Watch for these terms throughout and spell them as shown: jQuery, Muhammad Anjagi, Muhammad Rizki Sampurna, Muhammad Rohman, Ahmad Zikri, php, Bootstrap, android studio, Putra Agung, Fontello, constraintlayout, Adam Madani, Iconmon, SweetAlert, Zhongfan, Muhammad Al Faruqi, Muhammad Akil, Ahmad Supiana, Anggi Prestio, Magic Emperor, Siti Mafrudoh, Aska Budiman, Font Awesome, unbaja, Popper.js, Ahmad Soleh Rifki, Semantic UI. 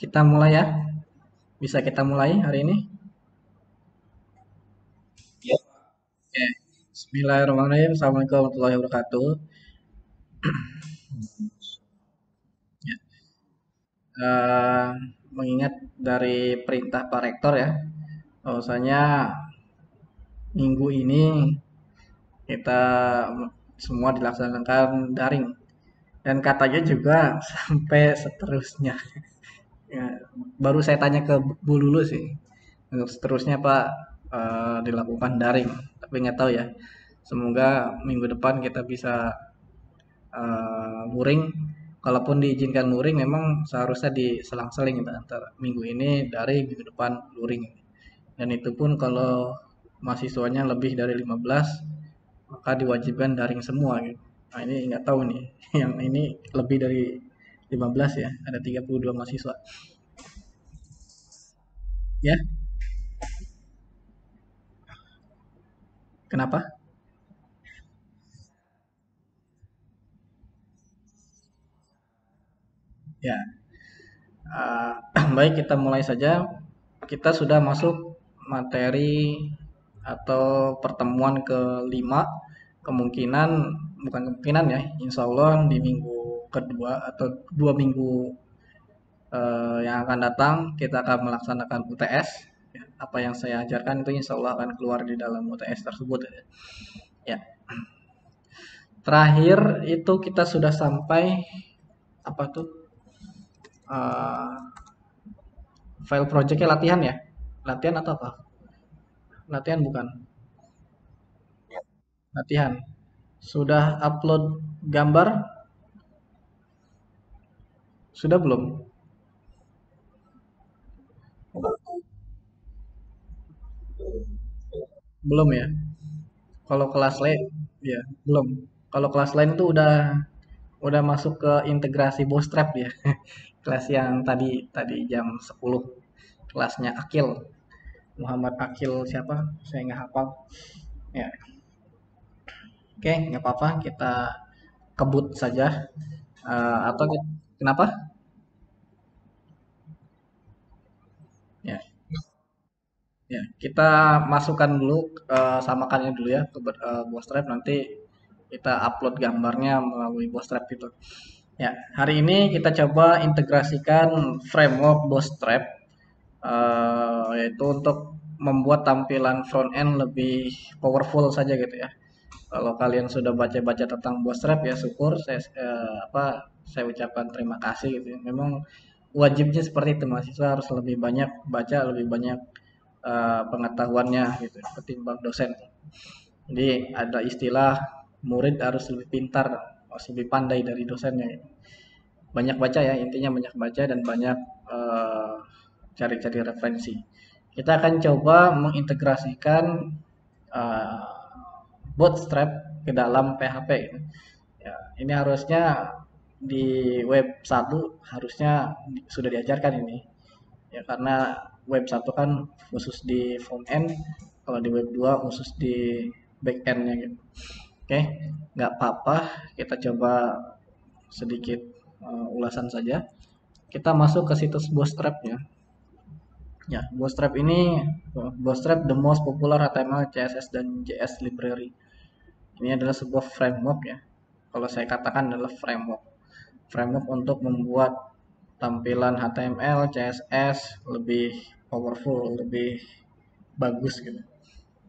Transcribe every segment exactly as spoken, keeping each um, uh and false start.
Kita mulai ya. Bisa kita mulai hari ini? Ya. Oke. Bismillahirrahmanirrahim. Assalamualaikum warahmatullahi wabarakatuh. Ya. Uh, mengingat dari perintah Pak Rektor ya, bahwasanya minggu ini kita semua dilaksanakan daring. Dan katanya juga sampai seterusnya. Ya, baru saya tanya ke Bu Lulu sih, untuk seterusnya Pak uh, dilakukan daring, tapi nggak tahu ya. Semoga minggu depan kita bisa uh, luring, kalaupun diizinkan luring, memang seharusnya diselang-seling ya, antara minggu ini daring, minggu depan luring. Dan itu pun kalau mahasiswanya lebih dari lima belas, maka diwajibkan daring semua. Gitu. Nah ini nggak tahu nih, yang ini lebih dari lima belas ya, ada tiga puluh dua mahasiswa. Ya. Kenapa? Ya. Uh, baik, kita mulai saja. Kita sudah masuk materi atau pertemuan kelima. Kemungkinan, bukan kemungkinan ya, insya Allah di minggu kedua atau dua minggu uh, yang akan datang kita akan melaksanakan U T S. Apa yang saya ajarkan itu insya Allah akan keluar di dalam U T S tersebut ya. Terakhir itu kita sudah sampai apa tuh uh, file projectnya, latihan ya, latihan atau apa, latihan bukan latihan sudah upload gambar. Sudah belum? Belum ya. Kalau kelas lain, ya belum. Kalau kelas lain tuh udah udah masuk ke integrasi Bootstrap ya. Kelas yang tadi tadi jam sepuluh. Kelasnya Akil. Muhammad Akil siapa? Saya nggak hafal. Ya. Oke, nggak apa-apa. Kita kebut saja. Uh, atau kita, kenapa? Ya, ya kita masukkan dulu, uh, samakannya dulu ya ke uh, Bootstrap, nanti kita upload gambarnya melalui Bootstrap gitu. Ya, hari ini kita coba integrasikan framework Bootstrap, uh, yaitu untuk membuat tampilan front end lebih powerful saja gitu ya. Kalau kalian sudah baca-baca tentang Bootstrap ya syukur, saya uh, apa saya ucapkan terima kasih gitu ya. Memang wajibnya seperti itu, mahasiswa harus lebih banyak baca, lebih banyak uh, pengetahuannya gitu ketimbang dosen. Jadi ada istilah murid harus lebih pintar, harus lebih pandai dari dosennya gitu. Banyak baca ya, intinya banyak baca dan banyak cari-cari uh, referensi. Kita akan coba mengintegrasikan uh, Bootstrap ke dalam P H P gitu. Ya, ini harusnya di web satu harusnya sudah diajarkan ini ya, karena web satu kan khusus di front end, kalau di web dua khusus di back endnya gitu. Oke, nggak apa-apa, kita coba sedikit uh, ulasan saja. Kita masuk ke situs Bootstrap ya. Ya, Bootstrap ini Bootstrap the most popular H T M L, C S S dan J S library. Ini adalah sebuah framework ya. Kalau saya katakan adalah framework. framework untuk membuat tampilan H T M L, C S S lebih powerful, lebih bagus gitu.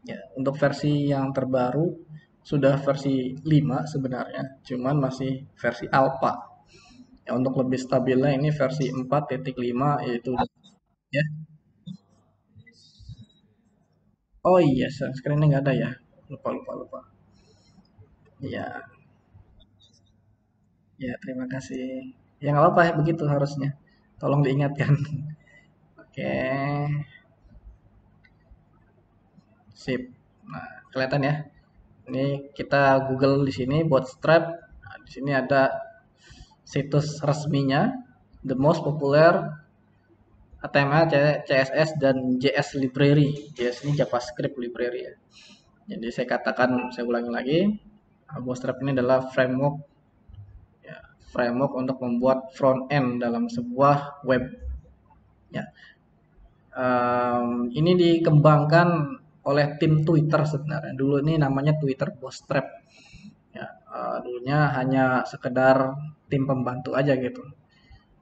Ya, untuk versi yang terbaru sudah versi lima sebenarnya, cuman masih versi alpha. Ya, untuk lebih stabilnya ini versi empat titik lima yaitu ya. Oh iya, screen-nya nggak ada ya. Lupa lupa lupa. Ya. Ya, terima kasih. Ya, nggak apa-apa ya, begitu harusnya. Tolong diingatkan. Oke. Sip. Nah, kelihatan ya. Ini kita Google di sini Bootstrap. Nah, di sini ada situs resminya, the most popular H T M L, C S S dan J S library. J S ini JavaScript library ya. Jadi saya katakan, saya ulangi lagi, Bootstrap ini adalah framework framework untuk membuat front end dalam sebuah web Ya. Um, ini dikembangkan oleh tim Twitter sebenarnya. Dulu ini namanya Twitter Bootstrap. Ya, uh, dulunya hanya sekedar tim pembantu aja gitu.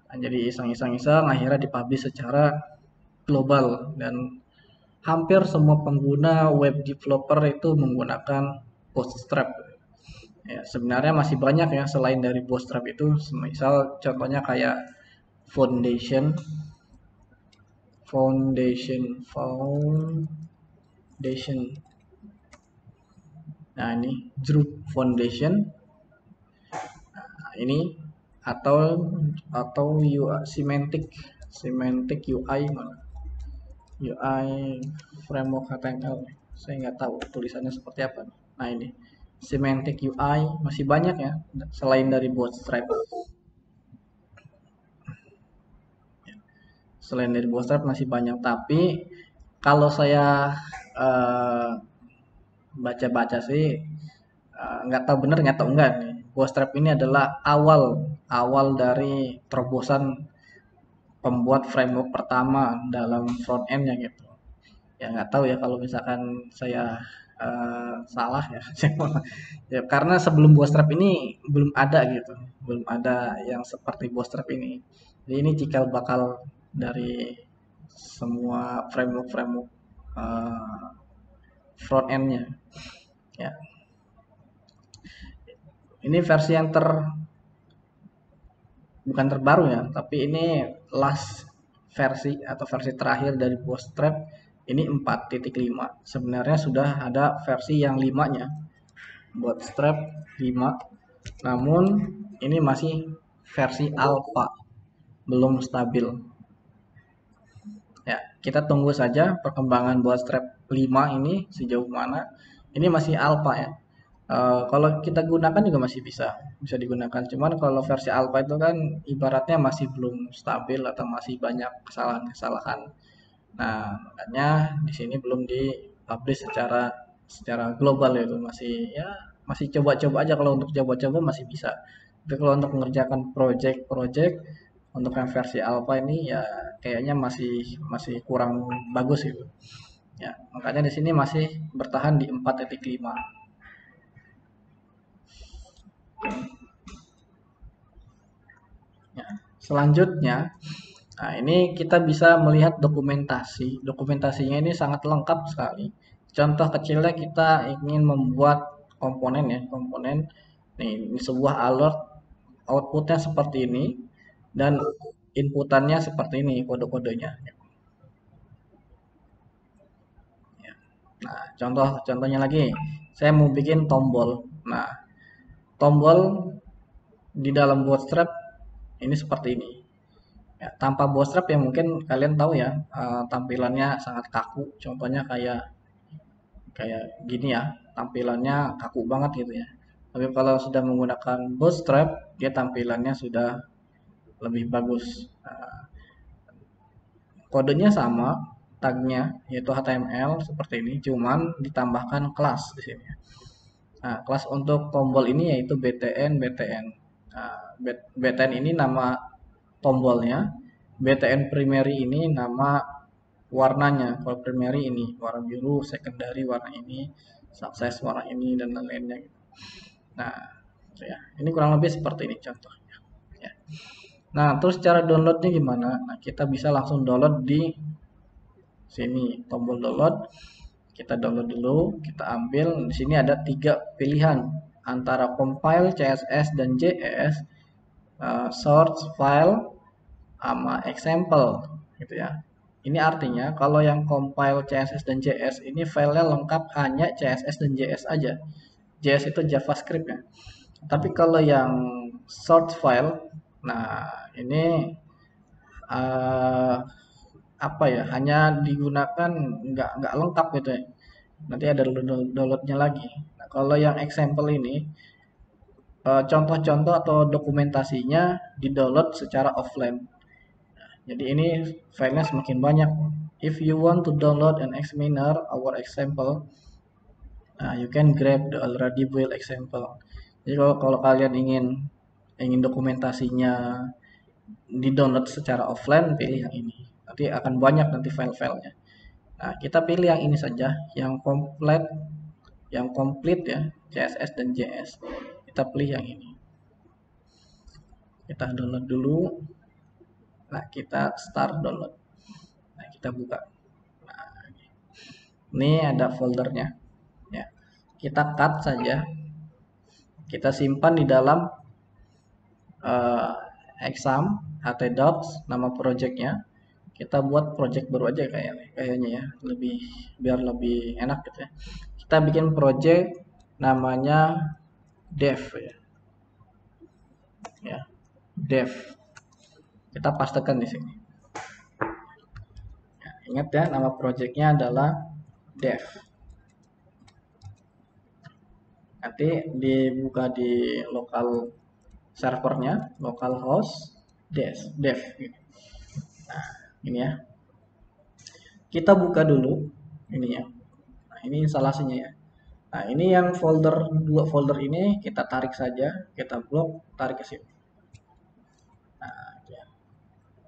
Jadi iseng-iseng-iseng akhirnya dipublish secara global dan hampir semua pengguna web developer itu menggunakan Bootstrap. Ya, sebenarnya masih banyak ya selain dari Bootstrap itu, misal contohnya kayak Foundation, Foundation, Foundation. Nah ini Druid Foundation. Nah, ini atau atau U I, Semantic, Semantic U I mana? U I framework H T M L. Saya nggak tahu tulisannya seperti apa. Nah ini Semantic U I masih banyak ya selain dari Bootstrap. Selain dari Bootstrap masih banyak, tapi kalau saya baca-baca uh, sih uh, nggak tahu bener nggak tahu enggak nih, Bootstrap ini adalah awal awal dari terobosan pembuat framework pertama dalam front endnya gitu. Ya nggak tahu ya kalau misalkan saya uh, salah ya. Ya karena sebelum Bootstrap ini belum ada gitu, belum ada yang seperti Bootstrap ini. Jadi ini cikal bakal dari semua framework-framework uh, front end-nya ya. Ini versi yang ter bukan terbaru ya, tapi ini last versi atau versi terakhir dari Bootstrap ini empat titik lima. Sebenarnya sudah ada versi yang lima-nya, Bootstrap lima, namun ini masih versi alpha, belum stabil. Ya, kita tunggu saja perkembangan Bootstrap lima ini sejauh mana. Ini masih alpha ya. Uh, kalau kita gunakan juga masih bisa, bisa digunakan. Cuman kalau versi alpha itu kan ibaratnya masih belum stabil atau masih banyak kesalahan-kesalahan. Nah, makanya di sini belum dipublish secara secara global itu masih ya masih coba-coba aja. Kalau untuk coba-coba masih bisa. Tapi kalau untuk mengerjakan project-project untuk yang versi alpha ini ya kayaknya masih masih kurang bagus gitu. Ya, makanya di sini masih bertahan di empat titik lima. Ya, selanjutnya, nah ini kita bisa melihat dokumentasi. Dokumentasinya ini sangat lengkap sekali. Contoh kecilnya kita ingin membuat komponen ya, komponen nih, ini sebuah alert, outputnya seperti ini. Dan inputannya seperti ini kode-kodenya. Nah, contoh-contohnya lagi, saya mau bikin tombol. Nah, tombol di dalam Bootstrap ini seperti ini. Ya, tanpa Bootstrap ya mungkin kalian tahu ya uh, tampilannya sangat kaku. Contohnya kayak kayak gini ya, tampilannya kaku banget gitu ya. Tapi kalau sudah menggunakan Bootstrap, dia tampilannya sudah lebih bagus. Kodenya sama, tagnya yaitu H T M L seperti ini, cuman ditambahkan kelas di sini. Nah, kelas untuk tombol ini yaitu btn btn. Nah, btn ini nama tombolnya, btn primary ini nama warnanya. Kalau primary ini warna biru, secondary warna ini, subsize warna ini dan lain-lainnya. Nah, ya ini kurang lebih seperti ini contohnya. Ya. Nah, terus cara downloadnya gimana? Nah, kita bisa langsung download di sini, tombol download. Kita download dulu, kita ambil. Di sini ada tiga pilihan antara compile, C S S, dan J S, uh, source file, sama example, gitu ya. Ini artinya kalau yang compile, C S S, dan J S ini filenya lengkap hanya C S S dan J S aja. J S itu JavaScript ya. Tapi kalau yang source file, nah ini uh, apa ya, hanya digunakan nggak nggak lengkap gitu ya, nanti ada downloadnya lagi. Nah, kalau yang example ini contoh-contoh uh, atau dokumentasinya di download secara offline. Nah, jadi ini filenya semakin banyak. If you want to download an examiner our example, uh, you can grab the already built example. Jadi kalau, kalau kalian ingin ingin dokumentasinya di download secara offline, pilih yang ini. nanti akan banyak nanti file-filenya. Nah, kita pilih yang ini saja, yang komplit, yang komplit ya, C S S dan J S. Kita pilih yang ini. Kita download dulu. Nah, kita start download. Nah, kita buka. Nah, ini ada foldernya. Ya, kita cut saja. Kita simpan di dalam uh, exam htdocs, nama projectnya. Kita buat project baru aja kayaknya, kayaknya ya, lebih biar lebih enak gitu ya. Kita bikin project namanya dev ya, ya dev. Kita pastekan di sini. Ya, ingat ya, nama projectnya adalah dev. Nanti dibuka di lokal servernya, localhost dev dev. Nah, ini ya. Kita buka dulu ininya. Nah, ini instalasinya ya. Nah, ini yang folder dua folder ini kita tarik saja, kita blok, tarik ke sini. Nah, ya.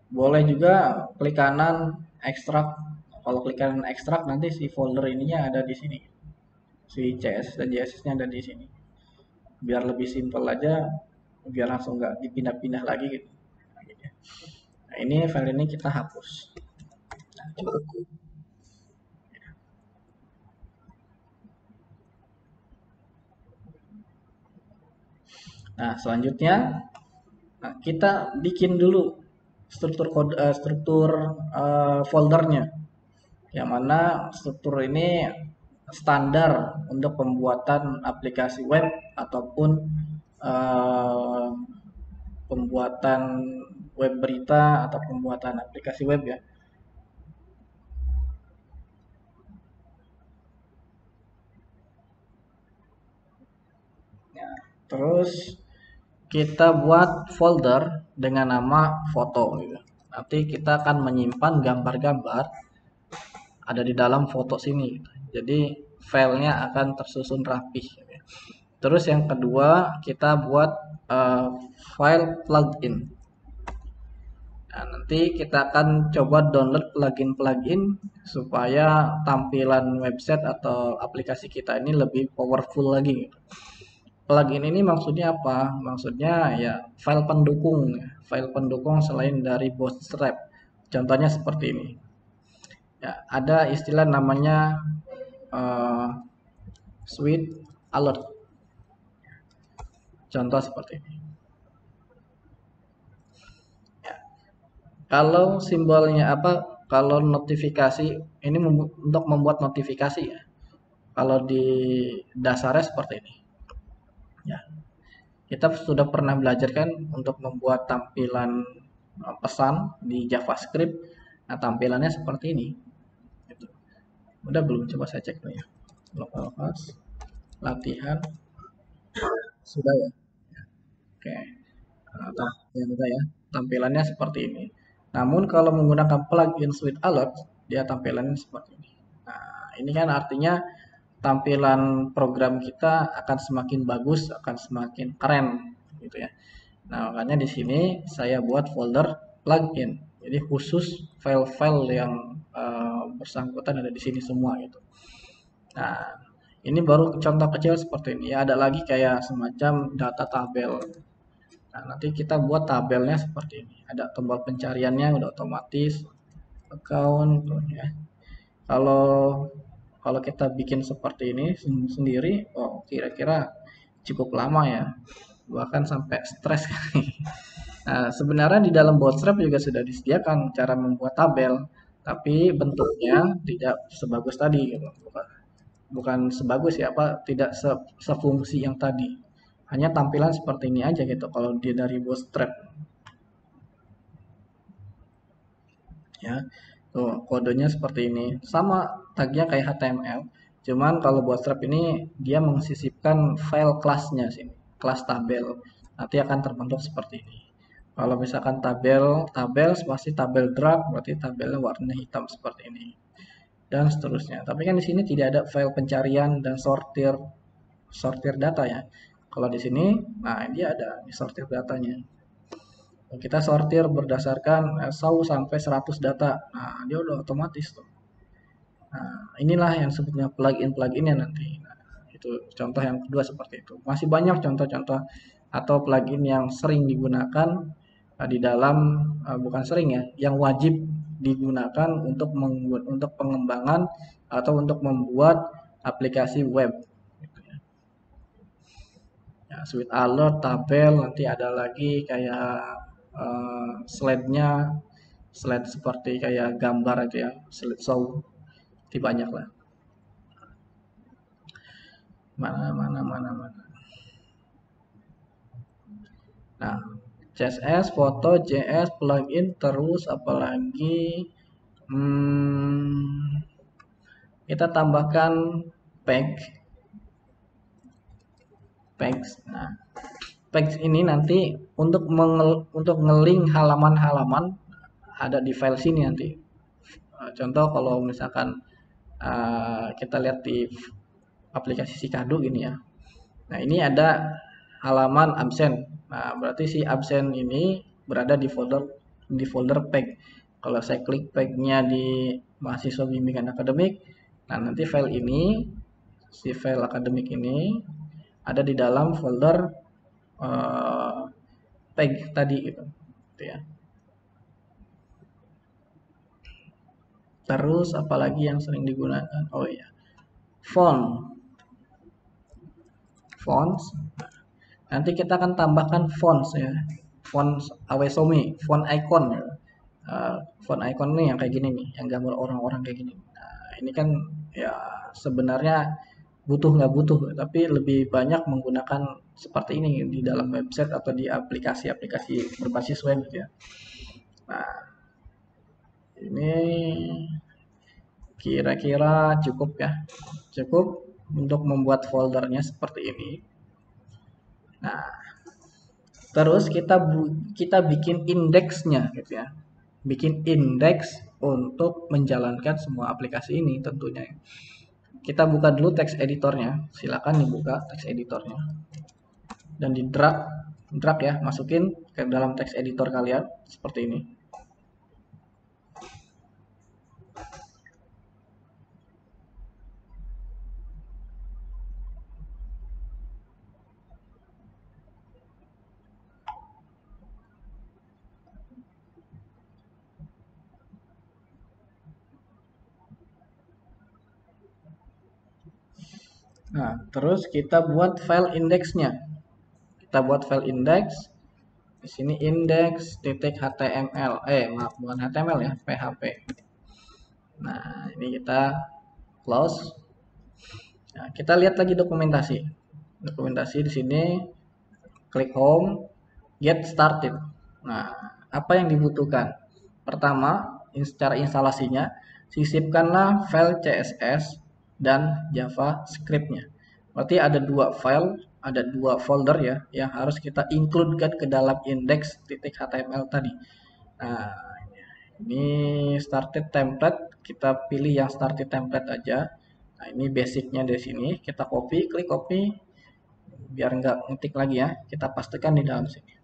Boleh juga klik kanan ekstrak. Kalau klik kanan ekstrak nanti si folder ininya ada di sini. Si C S dan J S-nya ada di sini. Biar lebih simpel aja, biar langsung nggak dipindah-pindah lagi gitu. Nah, ini file ini kita hapus. Nah, cukup. Nah, selanjutnya nah, kita bikin dulu struktur kode, uh, struktur uh, foldernya. Yang mana struktur ini standar untuk pembuatan aplikasi web ataupun uh, pembuatan web berita atau pembuatan aplikasi web ya. Nah, terus kita buat folder dengan nama foto gitu. Nanti kita akan menyimpan gambar-gambar ada di dalam foto sini gitu. Jadi filenya akan tersusun rapih. Terus yang kedua kita buat uh, file plugin. Nah, nanti kita akan coba download plugin-plugin supaya tampilan website atau aplikasi kita ini lebih powerful lagi. Plugin ini maksudnya apa? Maksudnya ya file pendukung, file pendukung selain dari Bootstrap. Contohnya seperti ini. Ya, ada istilah namanya Uh, SweetAlert. Contoh seperti ini ya. Kalau simbolnya apa? Kalau notifikasi ini membu untuk membuat notifikasi ya. Kalau di dasarnya seperti ini ya. Kita sudah pernah belajar kan untuk membuat tampilan pesan di JavaScript. Nah, tampilannya seperti ini. Udah belum? Coba saya cek dulu ya. Localhost latihan sudah ya. Oke. Nah, ya, sudah ya. Tampilannya seperti ini. Namun kalau menggunakan plugin SweetAlert, dia tampilannya seperti ini. Nah, ini kan artinya tampilan program kita akan semakin bagus, akan semakin keren gitu ya. Nah, makanya di sini saya buat folder plugin. Jadi khusus file-file yang uh, bersangkutan ada di sini semua gitu. Nah, ini baru contoh kecil seperti ini. Ya, ada lagi kayak semacam data tabel. Nah, nanti kita buat tabelnya seperti ini. Ada tombol pencariannya udah otomatis, account ya. Kalau kalau kita bikin seperti ini sendiri, oh kira-kira cukup lama ya. Bahkan sampai stres kali. Nah, sebenarnya di dalam Bootstrap juga sudah disediakan cara membuat tabel, tapi bentuknya tidak sebagus tadi, bukan, bukan sebagus ya apa, tidak se, sefungsi yang tadi. Hanya tampilan seperti ini aja gitu kalau dia dari Bootstrap. Ya, tuh kodenya seperti ini, sama tagnya kayak H T M L. Cuman kalau Bootstrap ini dia mengisipkan file kelasnya sini, kelas tabel. Nanti akan terbentuk seperti ini. Kalau misalkan tabel, tabel pasti tabel drag, berarti tabelnya warnanya hitam seperti ini dan seterusnya. Tapi kan di sini tidak ada file pencarian dan sortir, sortir data ya. Kalau di sini, nah dia ada, ini sortir datanya. kita sortir berdasarkan sau sampai seratus data. Nah, dia udah otomatis tuh. Nah, inilah yang sebutnya plugin-pluginnya nanti. Nah, itu contoh yang kedua seperti itu. Masih banyak contoh-contoh atau plugin yang sering digunakan di dalam, bukan sering ya, yang wajib digunakan untuk membuat, untuk pengembangan atau untuk membuat aplikasi web. Ya, SweetAlert, tabel, nanti ada lagi kayak Uh, slide-nya, slide seperti kayak gambar itu ya, slide show, itu banyak lah. Mana mana mana mana. Nah, C S S, foto, J S, plugin, terus apalagi hmm, kita tambahkan peg, peg. Nah, peg ini nanti untuk mengel, untuk ngeling halaman-halaman ada di file sini nanti. Contoh kalau misalkan uh, kita lihat di aplikasi Sikadu gini ya. Nah, ini ada halaman absen. Nah, berarti si absen ini berada di folder di folder peg. Kalau saya klik peg-nya di mahasiswa bimbingan akademik, nah nanti file ini, si file akademik ini ada di dalam folder Uh, peg tadi gitu, gitu ya. Terus apalagi yang sering digunakan? Oh iya, font, fonts. Nanti kita akan tambahkan fonts ya, font awesomi, font icon, uh, font icon nih yang kayak gini nih, yang gambar orang-orang kayak gini. Nah, ini kan ya sebenarnya butuh nggak butuh, tapi lebih banyak menggunakan seperti ini di dalam website atau di aplikasi-aplikasi berbasis web ya. Nah, ini kira-kira cukup ya, cukup untuk membuat foldernya seperti ini. Nah, terus kita bu kita bikin indeksnya gitu ya, bikin indeks untuk menjalankan semua aplikasi ini tentunya. Kita buka dulu text editornya, silakan dibuka text editornya dan di drag, drag ya, masukin ke dalam text editor kalian seperti ini. Nah, terus kita buat file indeksnya. Kita buat file indeks. Di sini indeks titik html. Eh, maaf, bukan html ya, php. Nah, ini kita close. Nah, kita lihat lagi dokumentasi. Dokumentasi di sini klik home, get started. Nah, apa yang dibutuhkan? Pertama, secara instalasinya, sisipkanlah file C S S dan JavaScript-nya. Berarti ada dua file, ada dua folder ya, yang harus kita include-kan ke dalam index titik html tadi. Nah, ini started template, kita pilih yang started template aja. Nah, ini basicnya dari sini, kita copy, klik copy, biar nggak ngetik lagi ya, kita pastikan di dalam sini.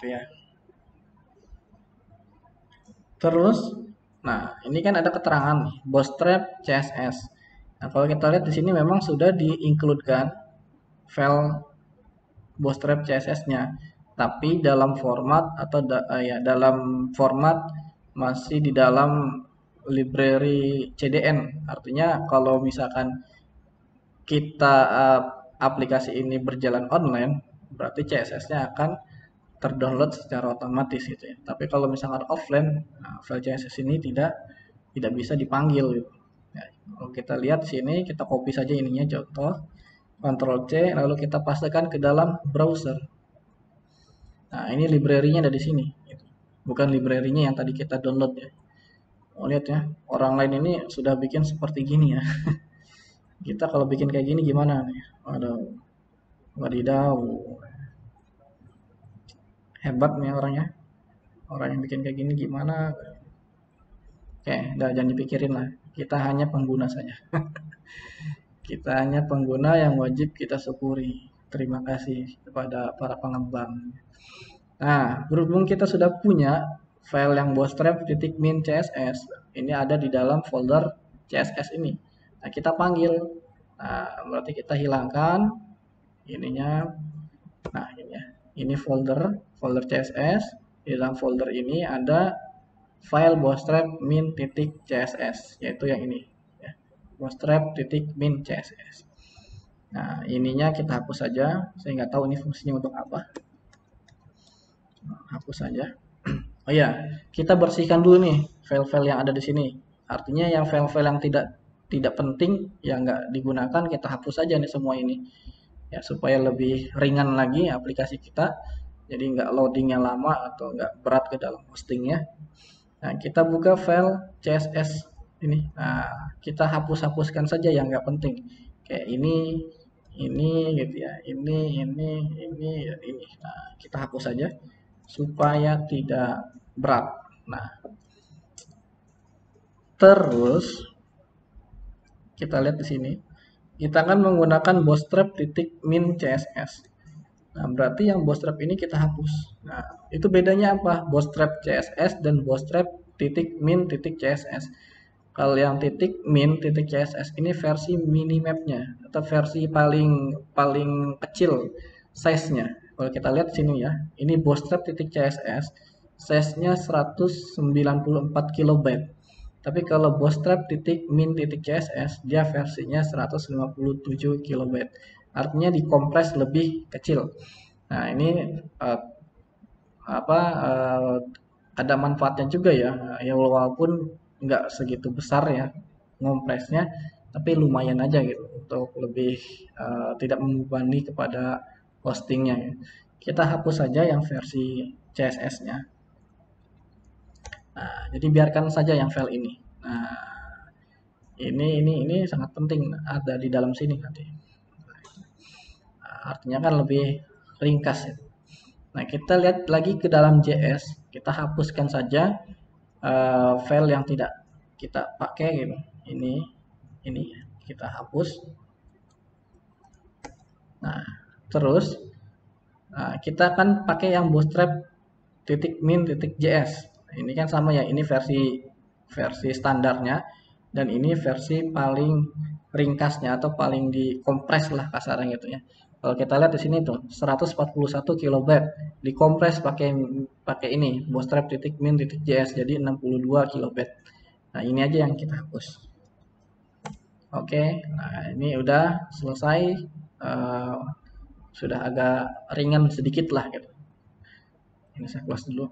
Ya. Terus, nah ini kan ada keterangan nih, Bootstrap C S S. Nah, kalau kita lihat di sini memang sudah di-include-kan file Bootstrap C S S-nya, tapi dalam format atau da, ya dalam format masih di dalam library C D N. Artinya kalau misalkan kita uh, aplikasi ini berjalan online, berarti C S S-nya akan terdownload secara otomatis gitu ya. Tapi kalau misalkan offline, nah, file C S S ini tidak tidak bisa dipanggil gitu. Ya, kalau kita lihat sini, kita copy saja ininya, contoh Ctrl C, lalu kita pastikan ke dalam browser. Nah, ini library-nya ada di sini gitu. Bukan library-nya yang tadi kita download ya. mau lihat ya, orang lain ini sudah bikin seperti gini ya. Kita kalau bikin kayak gini gimana nih? Waduh, wadidaw, hebat nih orangnya. Orang yang bikin kayak gini gimana? Oke, udah, jangan dipikirin lah. Kita hanya pengguna saja. Kita hanya pengguna yang wajib kita syukuri. Terima kasih kepada para pengembang. Nah, berhubung kita sudah punya file yang bootstrap titik min css, ini ada di dalam folder css ini. Nah, kita panggil. Nah, berarti kita hilangkan ininya. Nah, ini ya. Ini folder folder css. Di dalam folder ini ada file bootstrap min titik css, yaitu yang ini. Ya. Bootstrap titik min css. Nah, ininya kita hapus saja. Saya nggak tahu ini fungsinya untuk apa. Hapus saja. Oh ya, kita bersihkan dulu nih file-file yang ada di sini. Artinya yang file-file yang tidak tidak penting, yang nggak digunakan, kita hapus saja nih semua ini. Ya, supaya lebih ringan lagi aplikasi kita. Jadi nggak loadingnya lama atau nggak berat ke dalam hostingnya. Nah, kita buka file C S S ini. Nah, kita hapus-hapuskan saja yang nggak penting. Kayak ini, ini gitu ya, ini, ini, ini, dan ini. Nah, kita hapus saja supaya tidak berat. Nah, terus kita lihat di sini, kita akan menggunakan bootstrap titik min css. Nah, berarti yang bootstrap ini kita hapus. Nah, itu bedanya apa? Bootstrap css dan bootstrap titik min titik css. Kalau yang titik min titik css ini versi minimapnya atau versi paling paling kecil size-nya. Kalau kita lihat sini ya, ini bootstrap titik css size-nya seratus sembilan puluh empat kilobyte. Tapi kalau bootstrap titik min titik css dia versinya seratus lima puluh tujuh kilobyte. Artinya dikompres lebih kecil. Nah, ini uh, apa uh, ada manfaatnya juga ya. Ya walaupun nggak segitu besar ya ngompresnya, tapi lumayan aja gitu untuk lebih uh, tidak membebani kepada hostingnya. Ya. Kita hapus saja yang versi C S S-nya. Nah, jadi biarkan saja yang file ini. Nah, ini ini ini sangat penting ada di dalam sini nanti. Artinya kan lebih ringkas. Nah, kita lihat lagi ke dalam J S, kita hapuskan saja uh, file yang tidak kita pakai gitu. Ini, ini kita hapus. Nah, terus uh, kita akan pakai yang bootstrap titik min titik J S. Ini kan sama ya, ini versi versi standarnya dan ini versi paling ringkasnya atau paling dikompres lah kasarnya gitu ya. Kalau kita lihat di sini tuh seratus empat puluh satu kilobyte dikompres pakai pakai ini bootstrap titik min titik js jadi enam puluh dua kilobyte. Nah, ini aja yang kita hapus. Oke, nah ini udah selesai, uh, sudah agak ringan sedikit lah gitu. Ini saya close dulu.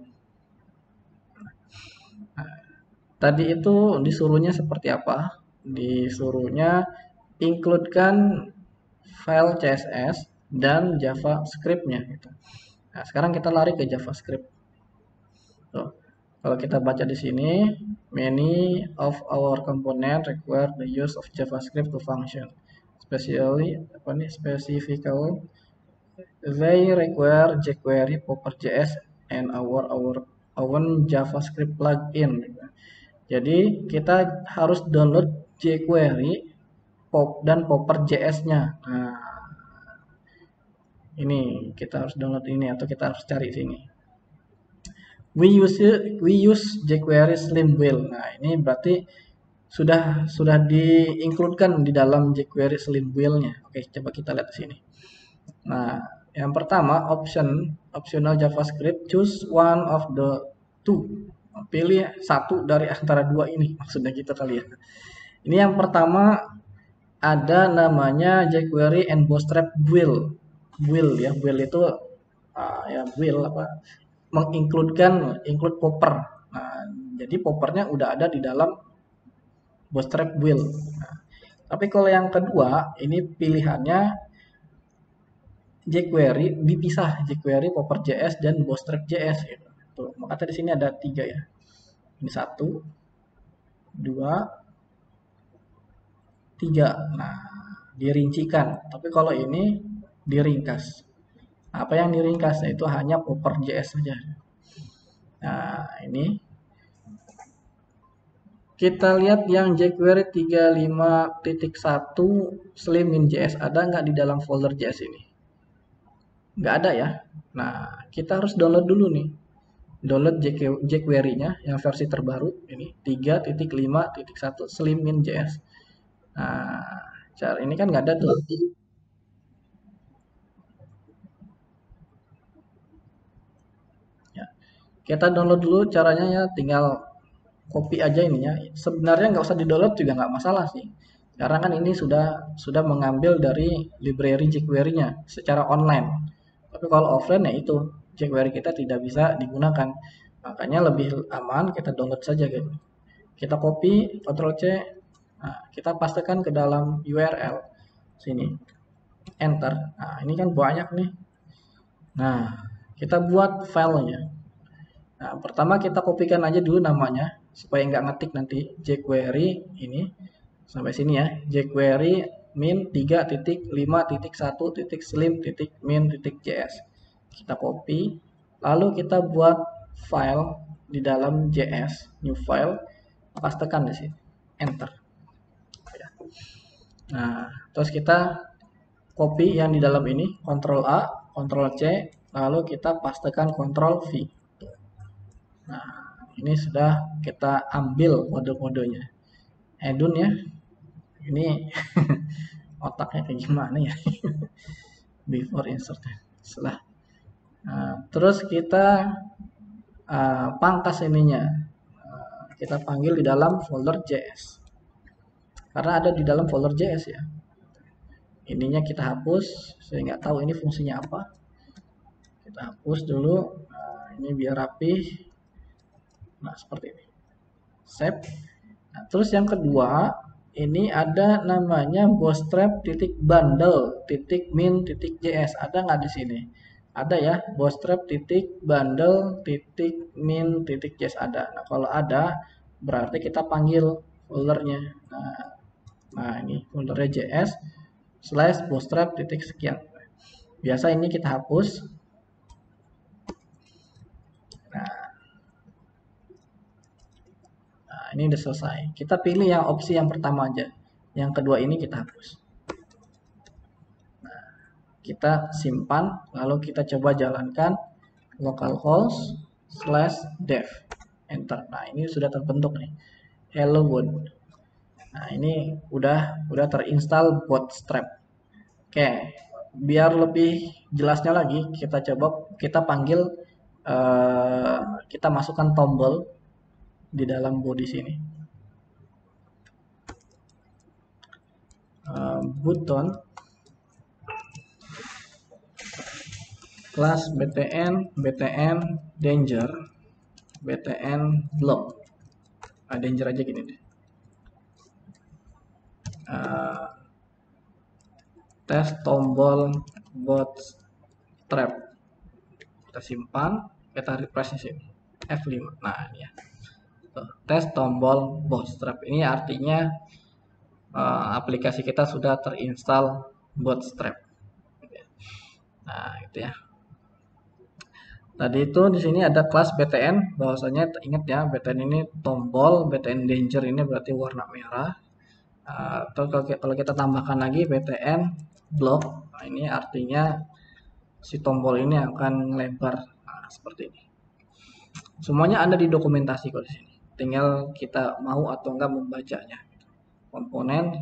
Nah, tadi itu disuruhnya seperti apa? Disuruhnya includekan file C S S dan JavaScript-nya gitu. Nah, sekarang kita lari ke JavaScript. Tuh. Kalau kita baca di sini, many of our components require the use of JavaScript to function. Especially apa nih? Specifically, they require jQuery, Popper.js, and our our own JavaScript plugin. Gitu. Jadi kita harus download jQuery Pop dan Popper.js-nya. Nah, ini kita harus download ini atau kita harus cari sini. We use we use jQuery Slim Wheel. Nah, ini berarti sudah sudah diincludekan di dalam jQuery Slim Wheel-nya. Oke, coba kita lihat di sini. Nah, yang pertama option optional JavaScript, choose one of the two. Pilih satu dari antara dua ini. Maksudnya gitu kali ya. Ini yang pertama ada namanya jQuery and bootstrap build, build ya, build itu uh, ya build apa, mengincludekan include popper. Nah, jadi poppernya udah ada di dalam bootstrap build. Nah, tapi kalau yang kedua ini pilihannya jQuery dipisah, jQuery Popper.js dan bootstrap.js. Gitu. Tuh, maka di sini ada tiga ya, ini satu, dua, tiga. Nah, dirincikan. Tapi kalau ini diringkas. Apa yang diringkas? Itu hanya Popper.js saja. Nah, ini kita lihat yang jQuery tiga puluh lima titik satu slimin.js ada nggak di dalam folder J S ini? Nggak ada ya. Nah, kita harus download dulu nih. Download jQuery-nya yang versi terbaru ini tiga titik lima titik satu slimin.js. Nah, cara ini kan nggak ada tuh. Ya. Kita download dulu caranya ya, tinggal copy aja ininya. Sebenarnya nggak usah di-download juga nggak masalah sih. Karena kan ini sudah sudah mengambil dari library jQuery-nya secara online. Tapi kalau offline ya itu jQuery kita tidak bisa digunakan, makanya lebih aman kita download saja gitu. Kita copy, Ctrl C, nah, kita pastekan ke dalam U R L sini, enter. Nah, ini kan banyak nih. Nah, kita buat filenya. Nah, pertama kita kopikan aja dulu namanya supaya nggak ngetik nanti jQuery ini sampai sini ya, jQuery min tiga titik lima titik satu titik slim titik min titik js. Kita copy, lalu kita buat file di dalam J S, new file, pastekan di sini, enter. Nah, terus kita copy yang di dalam ini, Ctrl A, Ctrl C, lalu kita pastekan Ctrl V. Nah, ini sudah kita ambil kode-kodenya. Edun ya, ini otaknya kayak gimana ya? Before insert, setelah. Nah, terus kita uh, pangkas ininya, uh, kita panggil di dalam folder J S karena ada di dalam folder J S ya. Ininya kita hapus, saya nggak tahu ini fungsinya apa, kita hapus dulu. Nah, ini biar rapi. Nah, seperti ini, save. Nah, terus yang kedua ini ada namanya bootstrap titik bundle titik min titik js, ada nggak di sini? Ada ya, bootstrap titik bundle titik min titik js ada. Nah, kalau ada berarti kita panggil foldernya. Nah, nah ini foldernya js slash bootstrap titik sekian. Biasa ini kita hapus. Nah, nah ini udah selesai. Kita pilih yang opsi yang pertama aja. Yang kedua ini kita hapus. Kita simpan, lalu kita coba jalankan localhost slash dev, enter. Nah, ini sudah terbentuk nih, hello world. Nah, ini udah udah terinstall Bootstrap. Oke, biar lebih jelasnya lagi kita coba kita panggil eh, kita masukkan tombol di dalam body sini, eh, button kelas btn btn danger btn block. Nah, danger aja gini deh, uh, tes tombol Bootstrap, kita simpan, kita refresh di sini, F lima. Nah, ini ya, tes tombol Bootstrap, ini artinya uh, aplikasi kita sudah terinstall Bootstrap. Nah, gitu ya. Tadi itu di sini ada kelas B T N, bahwasanya ingat ya, B T N ini tombol, B T N danger ini berarti warna merah. Uh, terus kalau kita tambahkan lagi B T N block, nah ini artinya si tombol ini akan lebar. Nah, seperti ini. Semuanya ada di dokumentasi kok di sini. Tinggal kita mau atau enggak membacanya. Komponen,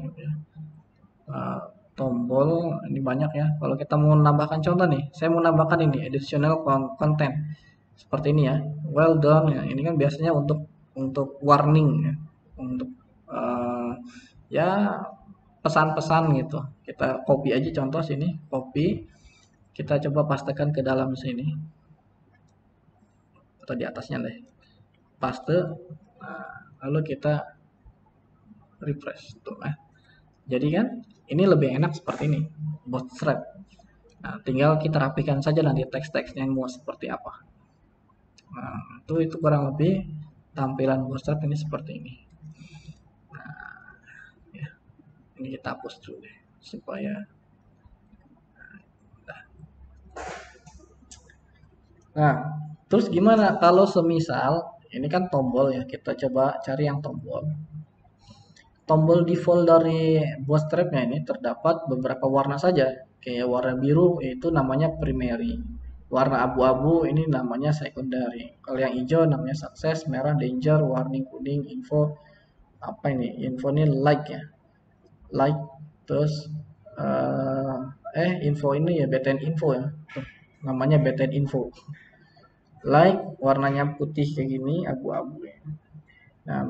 uh, tombol ini banyak ya. Kalau kita mau menambahkan contoh nih, saya mau nambahkan ini additional content seperti ini ya, well done ya. Ini kan biasanya untuk untuk warning ya, untuk uh, ya pesan-pesan gitu. Kita copy aja contoh sini, copy, kita coba pastekan ke dalam sini atau di atasnya deh, paste. Nah, lalu kita refresh tuh. Nah, jadi kan ini lebih enak seperti ini, Bootstrap. Nah, tinggal kita rapikan saja nanti teks-teksnya mau seperti apa. Nah, itu itu kurang lebih tampilan Bootstrap ini seperti ini. ini kita hapus dulu deh, supaya nah terus gimana kalau semisal ini kan tombol ya, kita coba cari yang tombol tombol default dari bootstrapnya ini terdapat beberapa warna saja, kayak warna biru itu namanya primary, warna abu-abu ini namanya secondary, kalau yang hijau namanya success, merah danger, warning kuning info apa ini, info ini like ya, like terus uh, eh info ini ya btn info ya, tuh, namanya btn info like, warnanya putih kayak gini abu-abu ya. Nah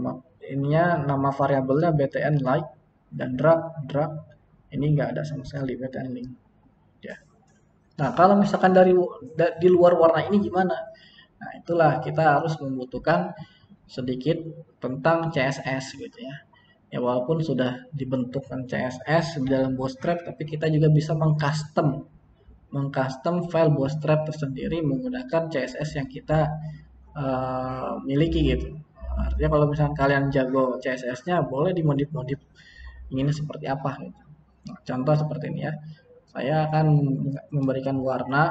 ininya nama variabelnya btn like dan drag drag ini nggak ada sama sekali btn link ya. Nah kalau misalkan dari da, di luar warna ini gimana, nah itulah kita harus membutuhkan sedikit tentang C S S gitu ya. Ya walaupun sudah dibentukkan C S S di dalam bootstrap, tapi kita juga bisa mengcustom mengcustom file bootstrap tersendiri menggunakan C S S yang kita uh, miliki gitu. Artinya kalau misalnya kalian jago C S S-nya boleh dimodif-modif ingin seperti apa gitu. Nah, contoh seperti ini ya. Saya akan memberikan warna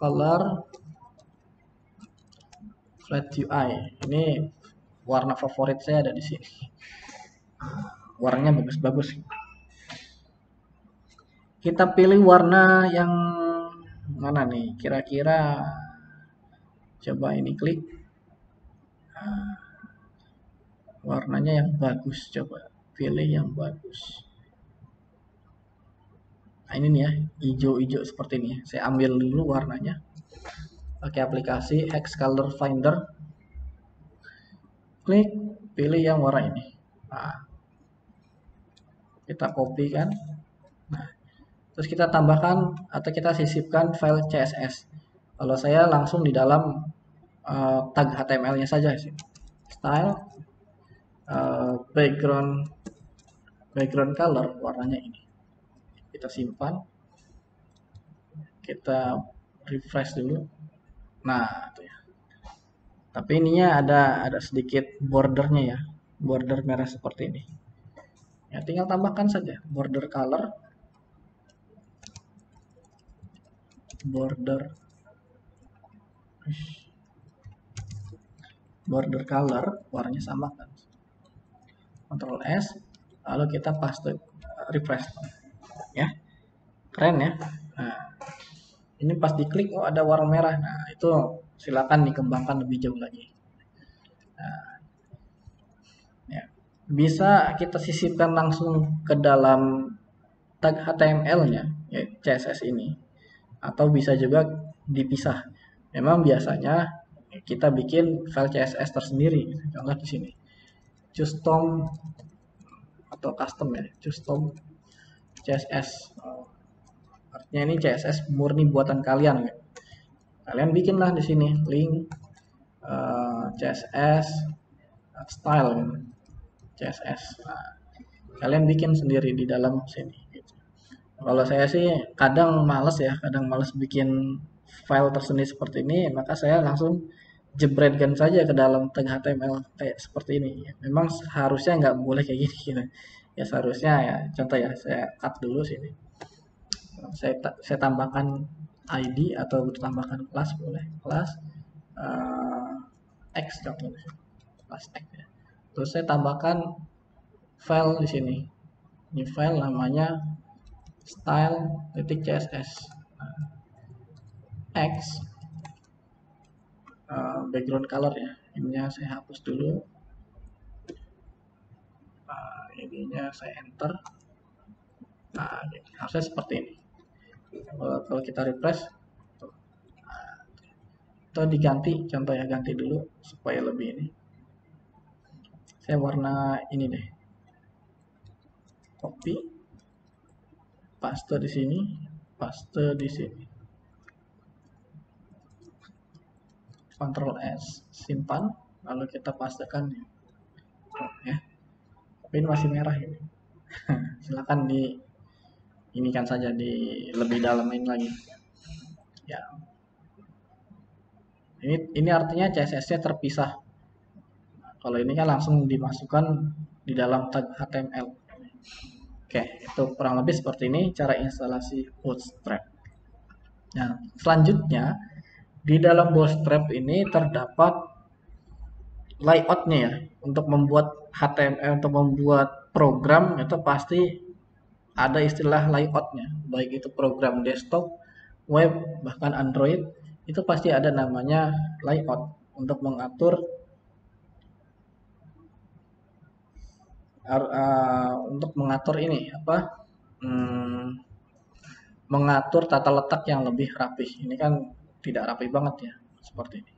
color flat U I. Ini warna favorit saya ada di sini. Warnanya bagus-bagus. Kita pilih warna yang mana nih, kira-kira coba ini klik warnanya yang bagus, coba pilih yang bagus. Nah ini nih ya, hijau-hijau seperti ini, saya ambil dulu warnanya pakai aplikasi Hex Color Finder, klik pilih yang warna ini. Nah, kita copy kan, nah terus kita tambahkan atau kita sisipkan file C S S. Kalau saya langsung di dalam uh, tag H T M L-nya saja sih. Style uh, background background color warnanya ini. Kita simpan. Kita refresh dulu. Nah, itu ya. Tapi ininya ada ada sedikit bordernya ya. Border merah seperti ini. Ya tinggal tambahkan saja border color. border border color warnanya sama kan, Ctrl S lalu kita paste refresh ya, keren ya. Nah, ini pas diklik oh ada warna merah, nah itu silakan dikembangkan lebih jauh lagi. Nah, ya. Bisa kita sisipkan langsung ke dalam tag H T M L nya ya, C S S ini, atau bisa juga dipisah. Memang biasanya kita bikin file C S S tersendiri. Contoh di sini, custom atau custom ya, custom C S S. Artinya ini C S S murni buatan kalian. Kalian bikinlah di sini link uh, C S S style, C S S. Nah, kalian bikin sendiri di dalam sini. Kalau saya sih kadang males ya, kadang males bikin file tersendiri seperti ini, maka saya langsung jebretkan saja ke dalam tag H T M L kayak seperti ini. Memang seharusnya nggak boleh kayak gini gitu. Ya seharusnya ya, contoh ya, saya cut dulu sini. Saya saya tambahkan I D atau tambahkan kelas boleh, kelas uh, X contohnya. Kelas X ya. Terus saya tambahkan file di sini. Ini file namanya style.css x uh, background color ya, ininya saya hapus dulu, uh, ininya saya enter. Nah harusnya seperti ini. Kalau, kalau kita refresh atau diganti, contoh ya, ganti dulu supaya lebih ini, saya warna ini deh, copy paste di sini, paste di sini. Ctrl S, simpan, lalu kita pastekan ya. Tapi ini masih merah ini. Silakan di ini kan saja, di lebih dalamin lagi. Ya. Ini ini artinya C S S-nya terpisah. Kalau ini kan langsung dimasukkan di dalam tag H T M L. Oke, itu kurang lebih seperti ini cara instalasi Bootstrap. Nah, selanjutnya di dalam Bootstrap ini terdapat layoutnya ya. Untuk membuat H T M L, untuk membuat program itu pasti ada istilah layoutnya. Baik itu program desktop, web, bahkan Android, itu pasti ada namanya layout untuk mengatur Uh, untuk mengatur ini apa hmm, mengatur tata letak yang lebih rapih. Ini kan tidak rapih banget ya seperti ini.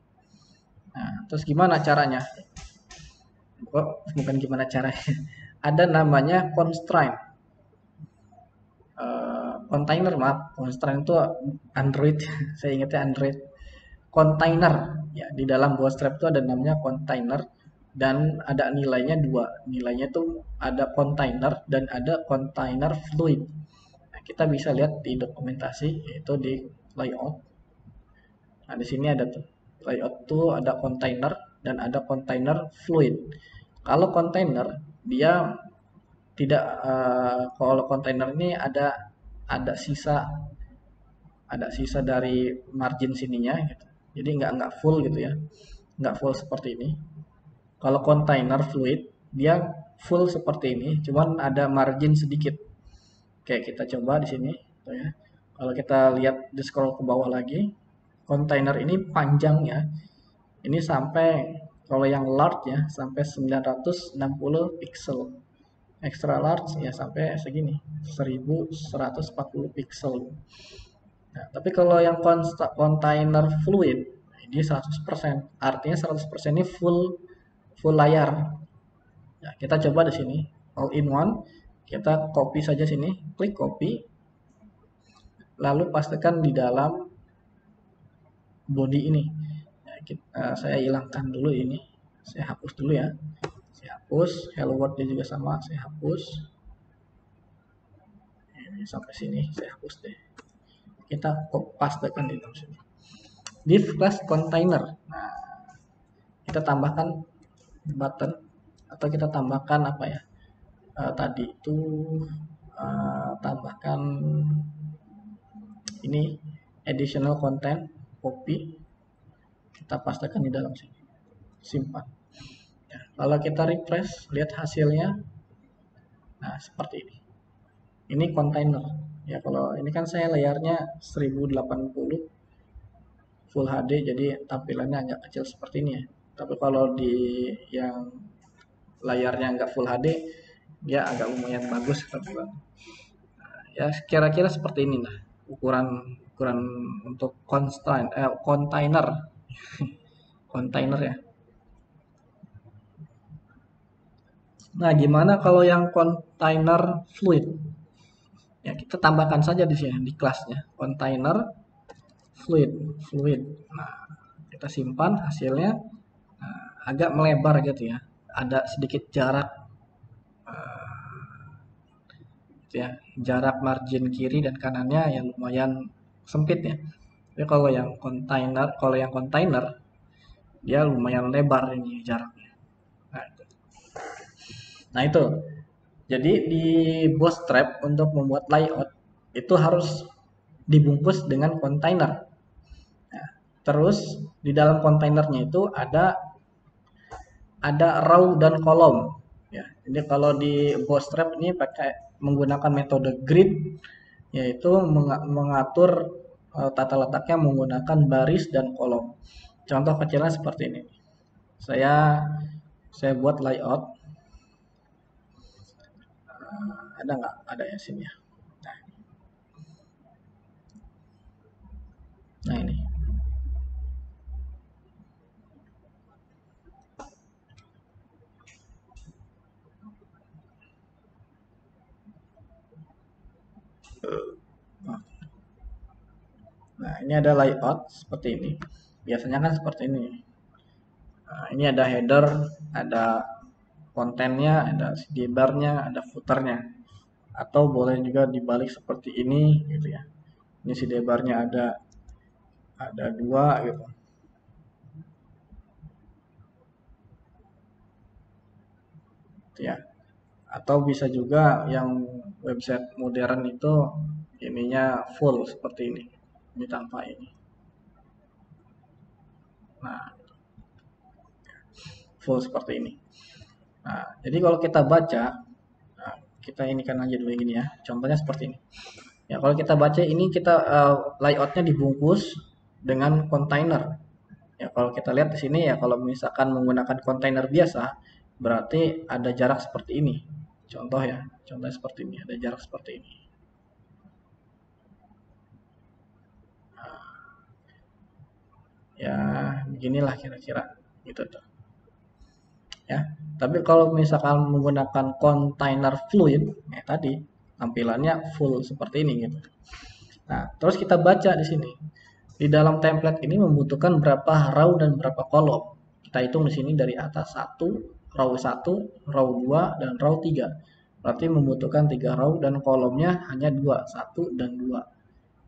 Nah, terus gimana caranya? Oh, bukan gimana caranya. Ada namanya constraint. Uh, container maaf, constraint itu Android. Saya ingatnya Android. Container ya, di dalam Bootstrap itu ada namanya container. Dan ada nilainya dua, nilainya tuh ada container dan ada container fluid. Nah, kita bisa lihat di dokumentasi yaitu di layout. Nah, di sini ada tuh layout tuh ada container dan ada container fluid. Kalau container dia tidak uh, kalau container ini ada ada sisa ada sisa dari margin sininya gitu. Jadi nggak nggak full gitu ya, nggak full seperti ini. Kalau container fluid, dia full seperti ini, cuman ada margin sedikit. Oke, kita coba di sini. Tuh ya. Kalau kita lihat di scroll ke bawah lagi, container ini panjangnya, ini sampai, kalau yang large ya, sampai sembilan ratus enam puluh pixel. Extra large ya sampai segini, seribu seratus empat puluh pixel. Nah, tapi kalau yang container fluid, ini seratus persen. Artinya seratus persen ini full full layar. Nah, kita coba di sini all in one. Kita copy saja sini, klik copy. Lalu pastikan di dalam body ini. Nah, kita, uh, saya hilangkan dulu ini. Saya hapus dulu ya. Saya hapus. Hello world-nya juga sama. Saya hapus. Ini sampai sini. Saya hapus deh. Kita pastikan di dalam sini. Div class container. Nah, kita tambahkan button atau kita tambahkan apa ya uh, tadi itu uh, tambahkan ini additional content, copy, kita pastikan di dalam sini, simpan. Nah, kalau kita refresh lihat hasilnya, nah seperti ini. Ini container ya. Kalau ini kan saya layarnya seribu delapan puluh full H D, jadi tampilannya agak kecil seperti ini ya. Tapi kalau di yang layarnya nggak full H D, dia agak lumayan bagus. Nah, ya kira-kira seperti ini lah ukuran ukuran untuk constraint, eh, container container ya. Nah, gimana kalau yang container fluid? Ya, kita tambahkan saja di sini di kelasnya container fluid fluid. Nah, kita simpan hasilnya. Agak melebar gitu ya, ada sedikit jarak gitu ya, jarak margin kiri dan kanannya yang lumayan sempit ya. Tapi kalau yang container, kalau yang container dia lumayan lebar ini jaraknya. Nah itu, nah, itu. Jadi di Bootstrap untuk membuat layout itu harus dibungkus dengan container. Nah, terus di dalam kontainernya itu ada ada row dan kolom ya. Jadi kalau di Bootstrap ini pakai menggunakan metode grid, yaitu mengatur tata letaknya menggunakan baris dan kolom. Contoh kecilnya seperti ini. Saya saya buat layout. Ada nggak? Ada ya sini ya. Nah, nah ini. Nah, ini ada layout seperti ini. Biasanya kan seperti ini. Nah, ini ada header, ada kontennya, ada C D bar-nya, ada footer-nya. Atau boleh juga dibalik seperti ini gitu ya. Ini C D bar-nya ada ada dua gitu. ya. Atau bisa juga yang website modern itu ininya full seperti ini, ini tanpa ini. Nah, full seperti ini. Nah, jadi kalau kita baca, nah, kita ini kan aja dulu gini ya. Contohnya seperti ini. Ya, kalau kita baca ini kita uh, layoutnya dibungkus dengan kontainer. Ya, kalau kita lihat di sini ya, kalau misalkan menggunakan kontainer biasa, berarti ada jarak seperti ini. Contoh ya, contohnya seperti ini, ada jarak seperti ini. Nah, ya, beginilah kira-kira gitu tuh. Ya, tapi kalau misalkan menggunakan kontainer fluid, ya tadi tampilannya full seperti ini gitu. Nah, terus kita baca di sini. Di dalam template ini membutuhkan berapa row dan berapa kolom. Kita hitung di sini dari atas satu, row satu, row dua dan row tiga. Berarti membutuhkan tiga row dan kolomnya hanya dua, satu dan dua.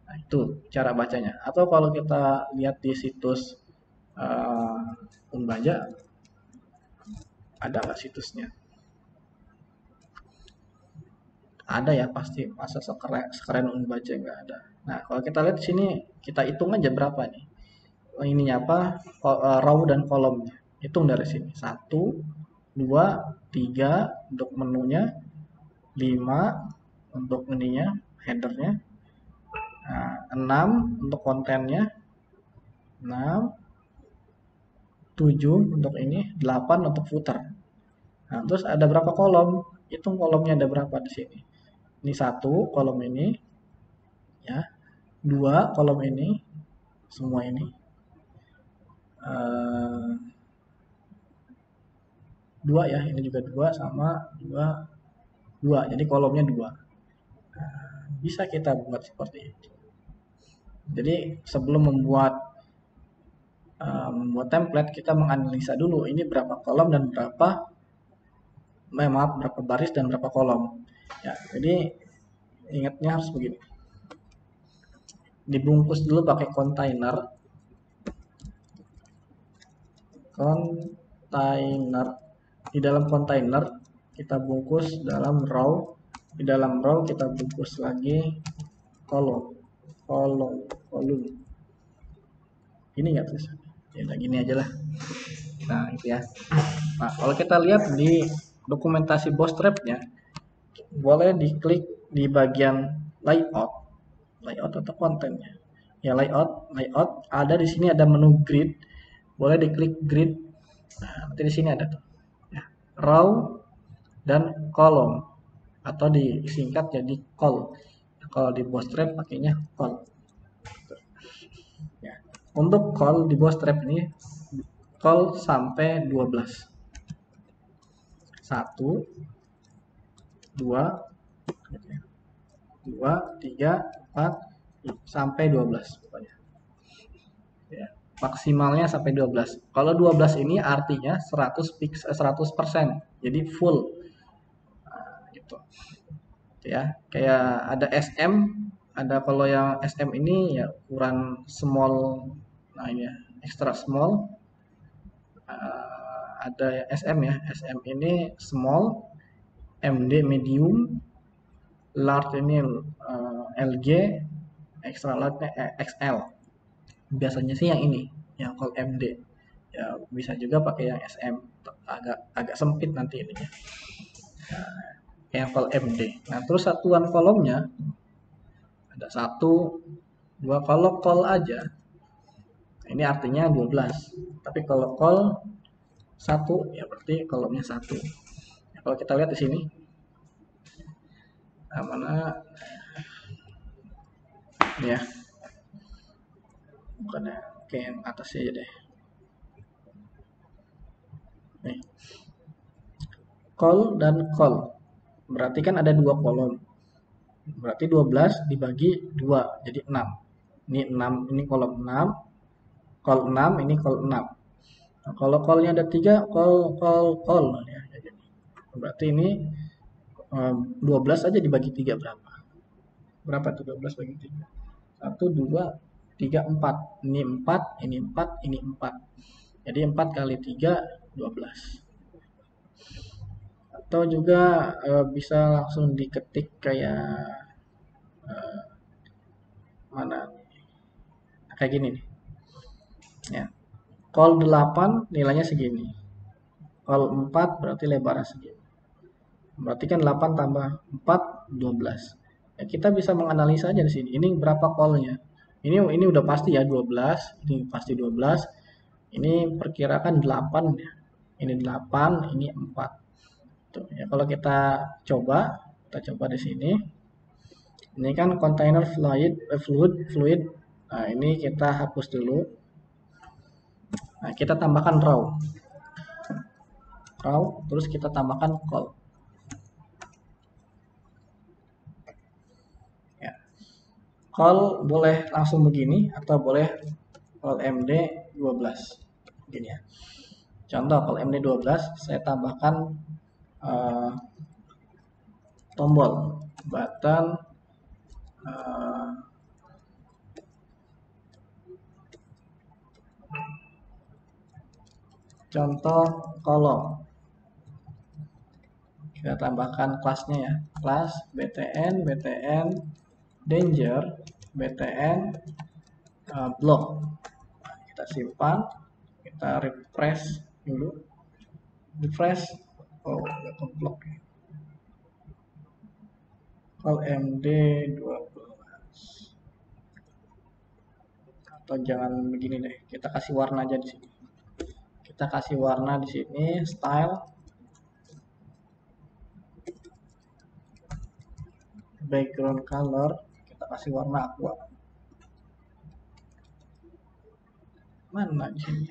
Nah, itu cara bacanya. Atau kalau kita lihat di situs uh, Pembaca, ada nggak situsnya? Ada ya pasti, masa sekeren, sekeren Unbaca nggak ada. Nah, kalau kita lihat di sini, kita hitung aja berapa nih. Ininya apa? Row dan kolomnya. Hitung dari sini. satu, dua, tiga untuk menunya, lima untuk ininya, headernya. Nah, enam untuk kontennya. enam, tujuh untuk ini, delapan untuk footer. Nah, terus ada berapa kolom? Hitung kolomnya ada berapa di sini. Ini satu kolom ini, ya, dua kolom ini, semua ini, uh, dua ya, ini juga dua sama dua, dua. Jadi kolomnya dua. Uh, bisa kita buat seperti itu. Jadi sebelum membuat uh, membuat template, kita menganalisa dulu ini berapa kolom dan berapa, maaf, berapa baris dan berapa kolom. Ya, jadi ingatnya harus begini. Dibungkus dulu pakai kontainer. Kontainer. Di dalam kontainer kita bungkus dalam row, di dalam row kita bungkus lagi kolom. Kolom, kolom. Ini enggak terus. Ya udah gini aja lah. Nah, itu ya. Nah, kalau kita lihat di dokumentasi Bootstrap-nya, boleh diklik di bagian layout, layout atau kontennya. Ya, layout, layout ada di sini, ada menu grid. Boleh diklik grid. Nah, nanti di sini ada tuh. Ya, row dan kolom atau disingkat jadi col. Kalau di Bootstrap pakainya col. Ya, untuk col di Bootstrap ini col sampai dua belas. Satu, dua, dua, tiga, empat, sampai dua belas pokoknya. Ya, maksimalnya sampai dua belas. Kalau dua belas ini artinya seratus pix, seratus persen, jadi full. Nah, gitu. Ya, kayak ada S M, ada kalau yang S M ini ya ukuran small, nah ini ya, extra small. Uh, Ada S M ya, S M ini small, M D medium, large ini uh, L G, extra large eh, X L. Biasanya sih yang ini, yang call M D. Ya, bisa juga pakai yang S M, agak agak sempit nanti ininya. Yang call M D. Nah, terus satuan kolomnya ada satu, dua. Kalau call aja, ini artinya dua belas. Tapi kalau call satu ya berarti kolomnya satu. Ya, kalau kita lihat di sini, nah, mana ya, bukan ya, oke yang atasnya aja deh. Nih, col dan col berarti kan ada dua kolom, berarti dua belas dibagi dua jadi enam. Ini enam, ini kolom enam, col enam, ini col enam. Nah, kalau call-nya ada tiga, call, call, call. Ya, berarti ini um, dua belas aja dibagi tiga berapa? Berapa tuh dua belas bagi tiga? satu, dua, tiga, empat. Ini empat, ini empat, ini empat. Jadi empat kali tiga, dua belas. atau juga uh, bisa langsung diketik kayak uh, mana kayak gini nih. Ya. Col delapan nilainya segini. Col empat berarti lebarnya segini. Berarti kan delapan tambah empat dua belas. Ya, kita bisa menganalisa aja di sini. Ini berapa call-nya? Ini ini udah pasti ya dua belas, ini pasti dua belas. Ini perkirakan delapan ya. Ini delapan, ini empat. Tuh, ya kalau kita coba, kita coba di sini. Ini kan container fluid eh, fluid fluid. Nah, ini kita hapus dulu. Nah, kita tambahkan raw. Raw, terus kita tambahkan call. Call boleh langsung begini atau boleh call md dua belas begini ya. Contoh call md dua belas saya tambahkan uh, tombol button uh, contoh kolom. Kita tambahkan kelasnya ya, kelas btn btn danger btn uh, block. Kita simpan, kita refresh dulu, refresh. Oh udah ke block call md dua belas atau jangan begini deh, kita kasih warna aja di sini, kita kasih warna di sini style background color kasih warna aqua. Mana sini?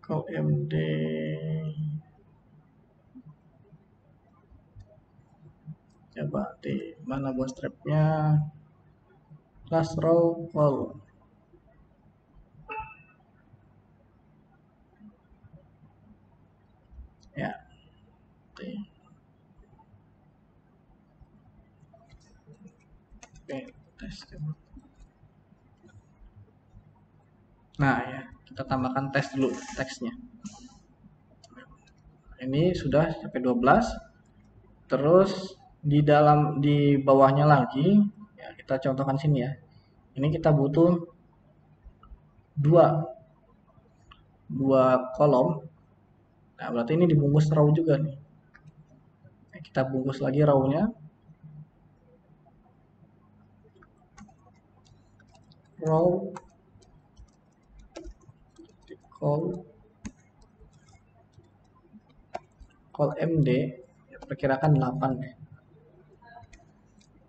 Call md coba di mana bootstrapnya? Class row call. Ya. Oke. Nah ya, kita tambahkan tes dulu teksnya. Ini sudah sampai dua belas. Terus di dalam di bawahnya lagi, ya kita contohkan sini ya. Ini kita butuh dua dua kolom. Nah berarti ini dibungkus raw juga nih. Nah, kita bungkus lagi raw-nya. Row call call md ya, perkirakan delapan deh.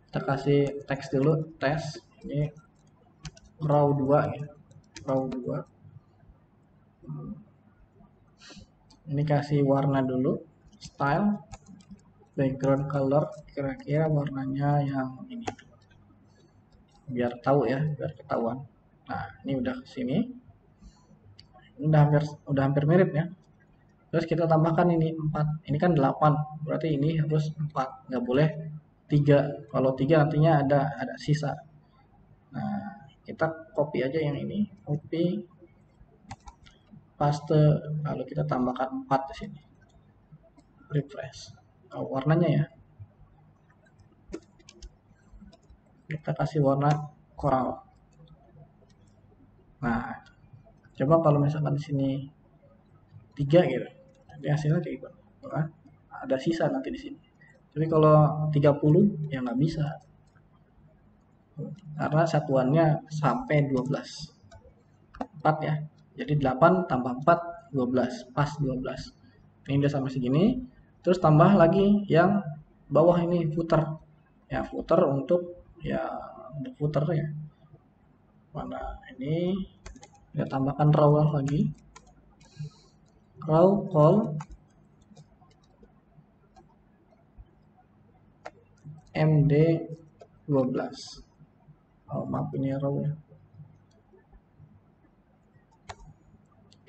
Kita kasih teks dulu, tes ini row dua ya, row dua. Ini kasih warna dulu style background color, kira-kira warnanya yang ini biar tahu ya, biar ketahuan. Nah ini udah kesini, ini udah hampir udah hampir mirip ya. Terus kita tambahkan ini empat, ini kan delapan, berarti ini harus empat, nggak boleh tiga. Kalau tiga nantinya ada ada sisa. Nah kita copy aja yang ini, copy paste, lalu kita tambahkan empat di sini, refresh. Nah, warnanya ya kita kasih warna coral. Nah, coba kalau misalkan di sini tiga gitu, nanti hasilnya kayak gimana? Nah, ada sisa nanti di sini. Tapi kalau tiga puluh ya nggak bisa, karena satuannya sampai dua belas. empat ya. Jadi delapan tambah empat dua belas, pas dua belas. Ini udah sampai segini. Terus tambah lagi yang bawah ini footer. Ya, footer untuk ya footer ya, mana ini kita tambahkan raw lagi, raw call md dua belas. Oh maaf ini raw ya,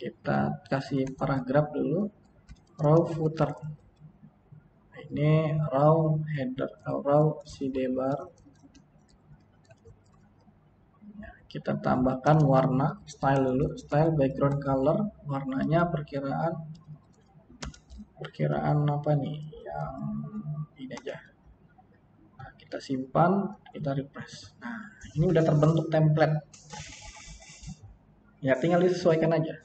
kita kasih paragraf dulu, raw footer, ini raw header, raw sidebar. Kita tambahkan warna style dulu, style background color, warnanya perkiraan perkiraan apa nih yang ini aja. Nah, kita simpan, kita refresh. Nah, ini udah terbentuk template. Ya tinggal disesuaikan aja.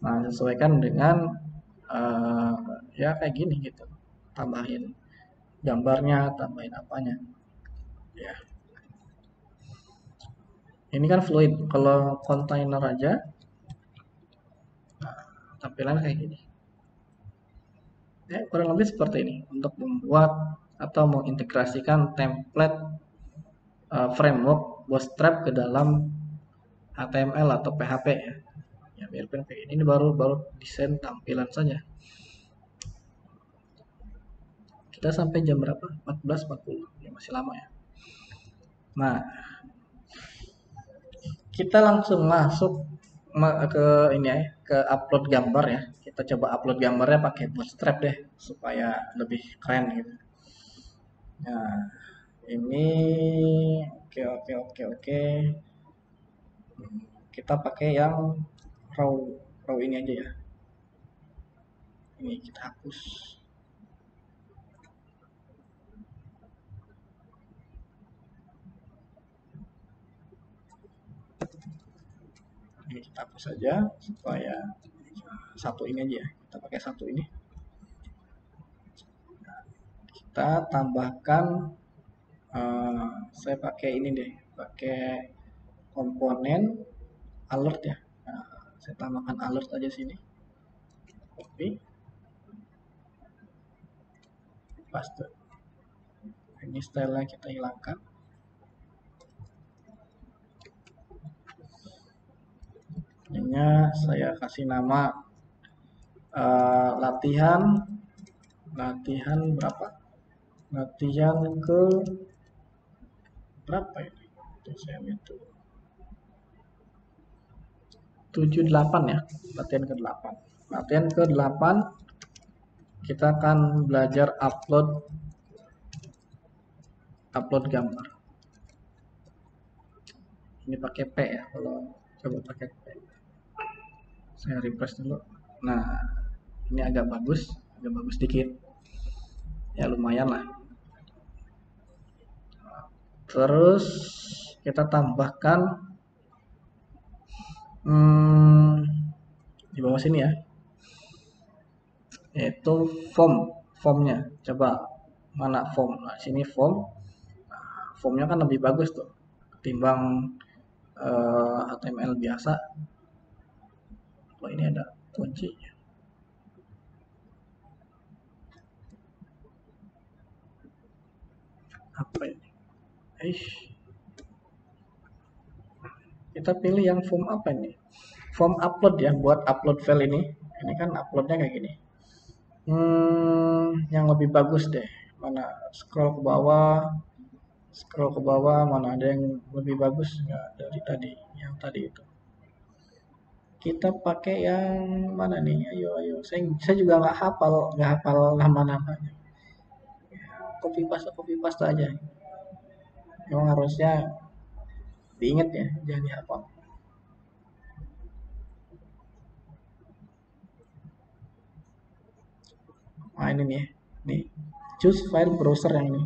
Nah, sesuaikan dengan uh, ya kayak gini gitu. Tambahin gambarnya, tambahin apanya. Ya. Ini kan fluid. Kalau kontainer aja, nah, tampilan kayak gini. Ya, kurang lebih seperti ini untuk membuat atau mengintegrasikan template uh, framework Bootstrap ke dalam H T M L atau P H P ya. Ya mirip-mirip ini baru baru desain tampilan saja. Kita sampai jam berapa? empat belas empat puluh. Ya masih lama ya. Nah, kita langsung masuk ke ini ya, ke upload gambar ya. Kita coba upload gambarnya pakai Bootstrap deh supaya lebih keren gitu. Nah, ini oke oke oke oke. Kita pakai yang raw raw ini aja ya. Ini kita hapus. Ini kita hapus saja supaya satu ini aja ya. Kita pakai satu ini. Kita tambahkan uh, saya pakai ini deh, pakai komponen alert ya. Nah, saya tambahkan alert aja sini. Copy. Paste. Ini style kita hilangkan. Hanya saya kasih nama uh, latihan latihan berapa? Latihan ke berapa ini? Saya itu tujuh delapan ya, latihan ke delapan. Latihan ke delapan kita akan belajar upload upload gambar. Ini pakai P ya, kalau coba pakai P. Saya refresh dulu. Nah, ini agak bagus, agak bagus dikit. Ya lumayan lah. Terus kita tambahkan hmm, di bawah sini ya. Yaitu form, formnya. Coba mana form? Nah, sini form. Nah, formnya kan lebih bagus tuh, ketimbang uh, H T M L biasa. Oh, ini ada kuncinya. Apa ini? Eish. Kita pilih yang form apa ini? Form upload ya, buat upload file ini. Ini kan uploadnya kayak gini. Hmm, yang lebih bagus deh. Mana scroll ke bawah, scroll ke bawah. Mana ada yang lebih bagus nggak dari tadi? Yang tadi itu. Kita pakai yang mana nih? Ayo, ayo. Saya, saya juga nggak hafal, nggak hafal nama-namanya. Copy paste, copy paste aja. Memang harusnya diingat ya, jangan dihafal. Nah ini nih, nih. Choose file browser yang ini.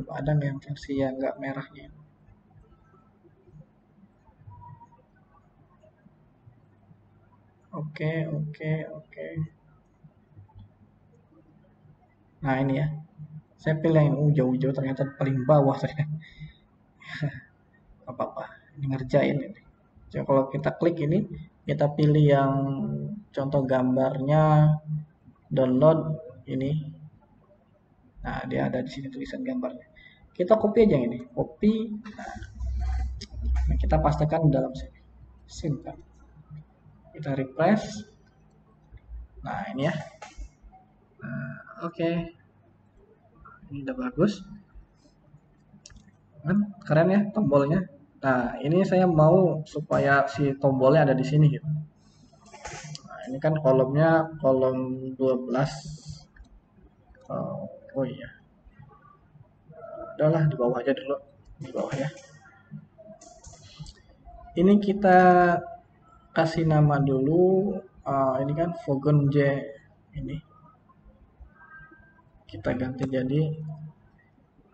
Coba ada nggak yang versi yang nggak merahnya? Oke, oke, oke. Nah ini ya, saya pilih yang hijau-hijau, ternyata paling bawah saya. Apa-apa, ini ngerjain ini. Jadi kalau kita klik ini, kita pilih yang contoh gambarnya, download ini. Nah dia ada di sini tulisan gambarnya. Kita copy aja yang ini, copy. Nah, kita pastikan dalam sini, simpan. Kita refresh. Nah ini ya. Nah, oke, okay. Ini udah bagus kan, keren ya tombolnya. Nah ini saya mau supaya si tombolnya ada di sini gitu. Nah, ini kan kolomnya kolom dua belas. Oh, oh iya, udahlah di bawah aja dulu, di bawah ya. Ini kita kasih nama dulu uh, ini kan foreground J ini kita ganti jadi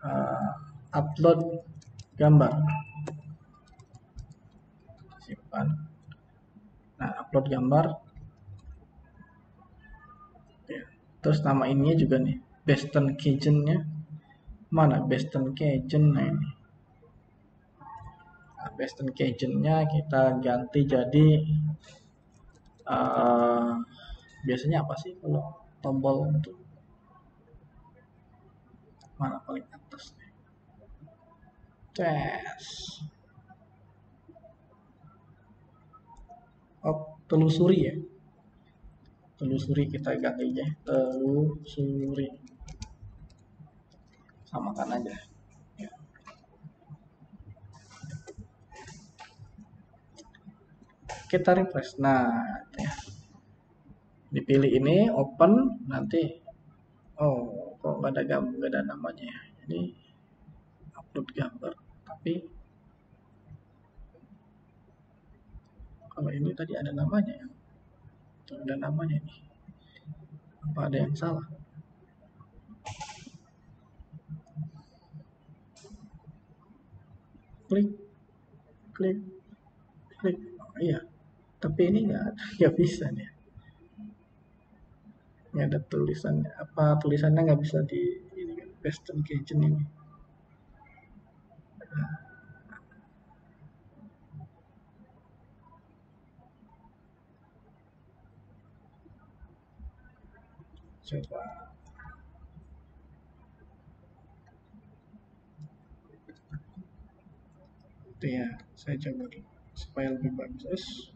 uh, upload gambar, simpan. Nah, upload gambar ya. Terus nama ininya juga nih, Western Kitchen-nya mana? Western Kitchen, nah ini Western Kitchen-nya kita ganti jadi uh, biasanya apa sih kalau tombol untuk mana paling atas nih? Tes. Oh, telusuri ya. Telusuri kita ganti aja. Telusuri. Samakan aja. Ya. Kita refresh. Nah, ya. Dipilih ini, open, nanti. Oh, kok nggak ada gambar, nggak ada namanya ya. Ini upload gambar, tapi kalau ini tadi ada namanya ya. Ada namanya nih. Apa ada yang salah? Klik, klik, klik. Oh, iya, tapi ini nggak, nggak bisa nih. Ada tulisannya, apa tulisannya nggak bisa di ini kan, Western Kitchen ini. Nah. Coba itu ya, saya coba supaya lebih bagus.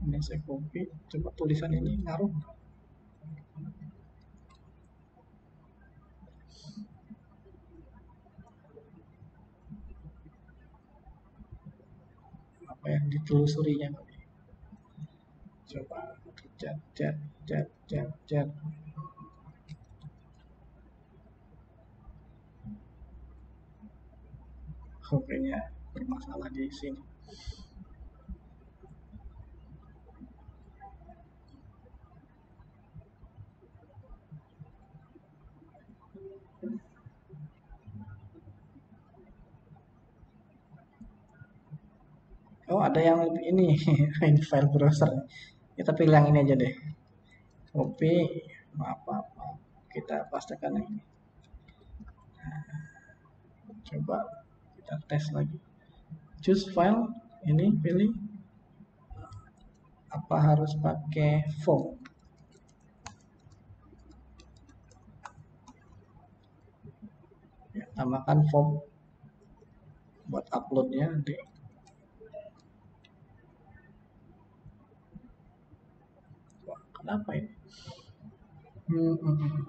Ini saya copy, coba tulisan ini ngaruh. Apa yang ditelusurinya? Coba cat, cat, cat, cat, cat. Kayaknya bermasalah di sini. Oh, ada yang ini, ini file browser. Kita pilih yang ini aja deh. Copy, apa-apa. Kita pastikan yang ini. Nah, coba kita tes lagi. Choose file, ini pilih. Apa harus pakai form? Ya, tambahkan form buat uploadnya nanti. Apa ini? Hmm, hmm, hmm.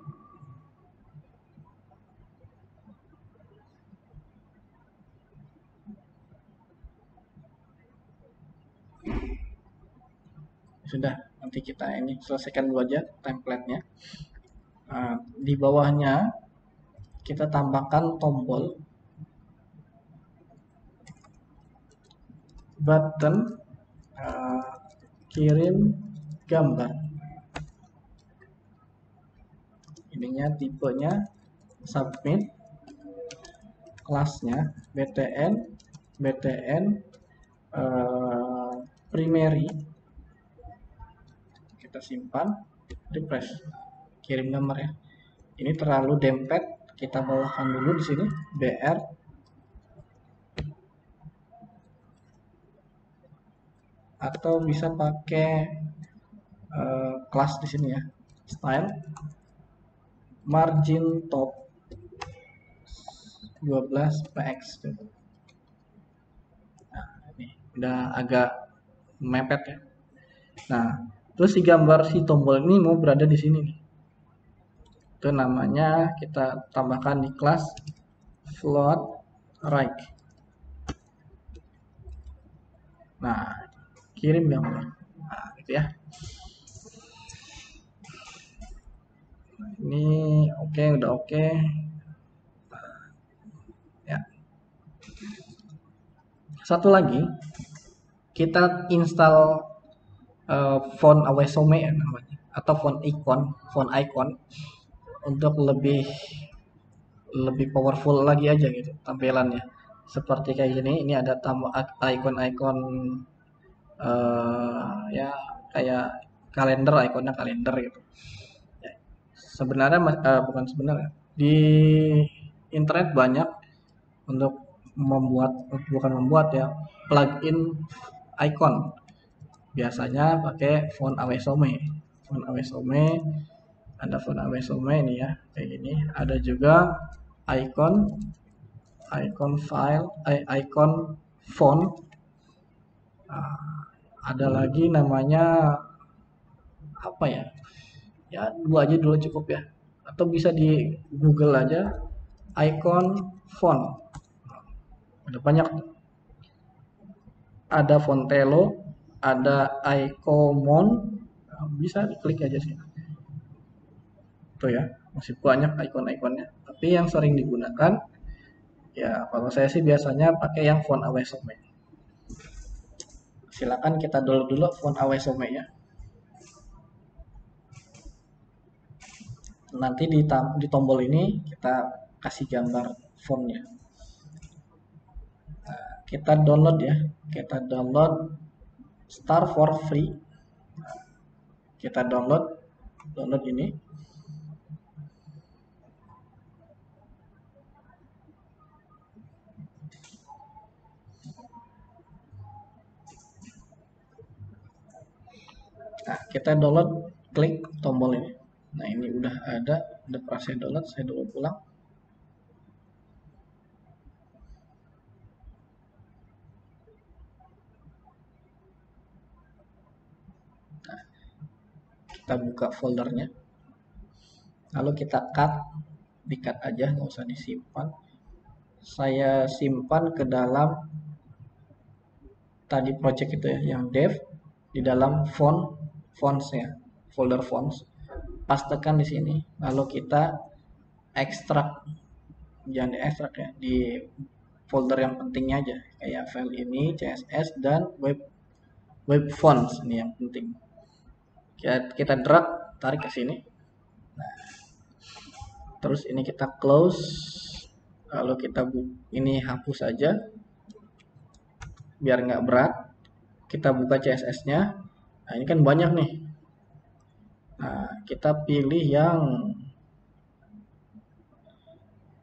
Sudah, nanti kita ini selesaikan dulu aja template-nya. Nah, di bawahnya kita tambahkan tombol button uh, kirim gambar. Ininya tipenya submit, kelasnya btn btn eh, primary. Kita simpan, refresh, kirim gambar ya. Ini terlalu dempet, kita bawakan dulu di sini br atau bisa pakai eh, kelas di sini ya, style margin top dua belas px. Nah, ini udah agak mepet ya. Nah, terus si gambar si tombol ini mau berada di sini nih. Itu namanya kita tambahkan di kelas float right. Nah, kirim gambar. Nah, gitu ya. Ini oke, okay, udah oke okay. Ya, satu lagi kita install uh, font Awesome namanya, atau font icon, font icon untuk lebih lebih powerful lagi aja gitu tampilannya. Seperti kayak gini, ini ada tambah icon-icon uh, ya kayak kalender, ikonnya kalender gitu. Sebenarnya uh, bukan sebenarnya, di internet banyak untuk membuat, bukan membuat ya, plugin icon. Biasanya pakai font Awesome, font Awesome, ada font Awesome ini ya, kayak gini. Ada juga icon, icon file, icon font. Ada lagi namanya apa ya? Ya dua aja dulu cukup ya. Atau bisa di Google aja, icon font. Ada banyak. Ada Fontello, ada Iconmon, bisa klik aja sih. Tuh ya, masih banyak icon-iconnya. Tapi yang sering digunakan, ya kalau saya sih biasanya pakai yang font Awesome. Silakan kita download dulu font Awesome ya. Nanti di, di tombol ini kita kasih gambar fontnya. Nah, kita download ya, kita download Star for free. Nah, kita download download ini. Nah, kita download, klik tombol ini. Nah, ini udah ada, udah proses download, saya download pulang. Nah, kita buka foldernya. Lalu kita cut, di-cut aja, nggak usah disimpan. Saya simpan ke dalam tadi project itu ya, yang dev, di dalam font fonts ya, folder fonts. Pastekan di sini, lalu kita ekstrak, jangan di ekstrak ya, di folder yang pentingnya aja, kayak file ini, C S S dan web web fonts ini yang penting. Kita, kita drag, tarik ke sini. Nah, terus ini kita close, lalu kita ini hapus aja, biar nggak berat. Kita buka C S S-nya. Nah, ini kan banyak nih. Nah, kita pilih yang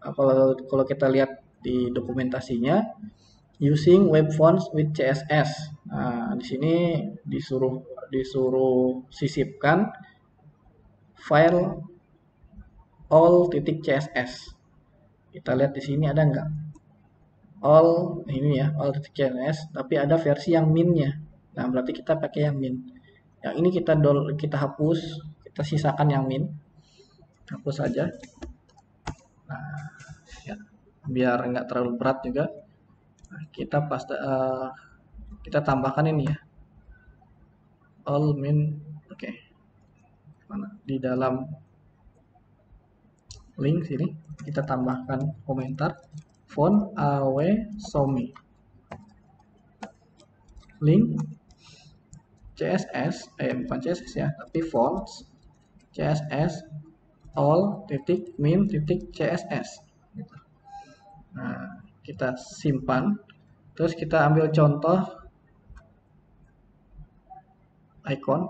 kalau kalau kita lihat di dokumentasinya, using web fonts with C S S. Nah, di sini disuruh disuruh sisipkan file all.css. Kita lihat di sini ada enggak? All ini ya, all.css, tapi ada versi yang min-nya. Nah, berarti kita pakai yang min. Yang ini kita download, kita hapus, kita sisakan yang min, hapus saja. Nah, ya, biar nggak terlalu berat juga. Nah, kita pasti uh, kita tambahkan ini ya, all min. Oke, okay. Mana di dalam link sini kita tambahkan komentar font Awesome link C S S, eh bukan C S S ya, tapi fonts C S S all titik min titik C S S. Nah, kita simpan, terus kita ambil contoh icon.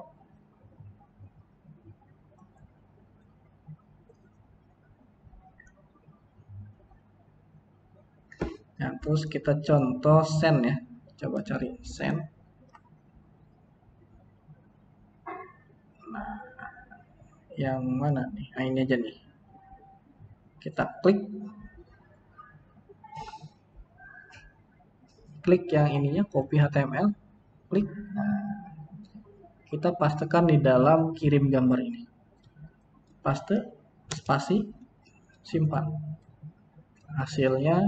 Nah, terus kita contoh send ya, coba cari send. Yang mana nih? Nah, ini aja nih. Kita klik. Klik yang ininya, copy H T M L. Klik. Nah, kita pastekan di dalam kirim gambar ini. Paste, spasi, simpan. Hasilnya.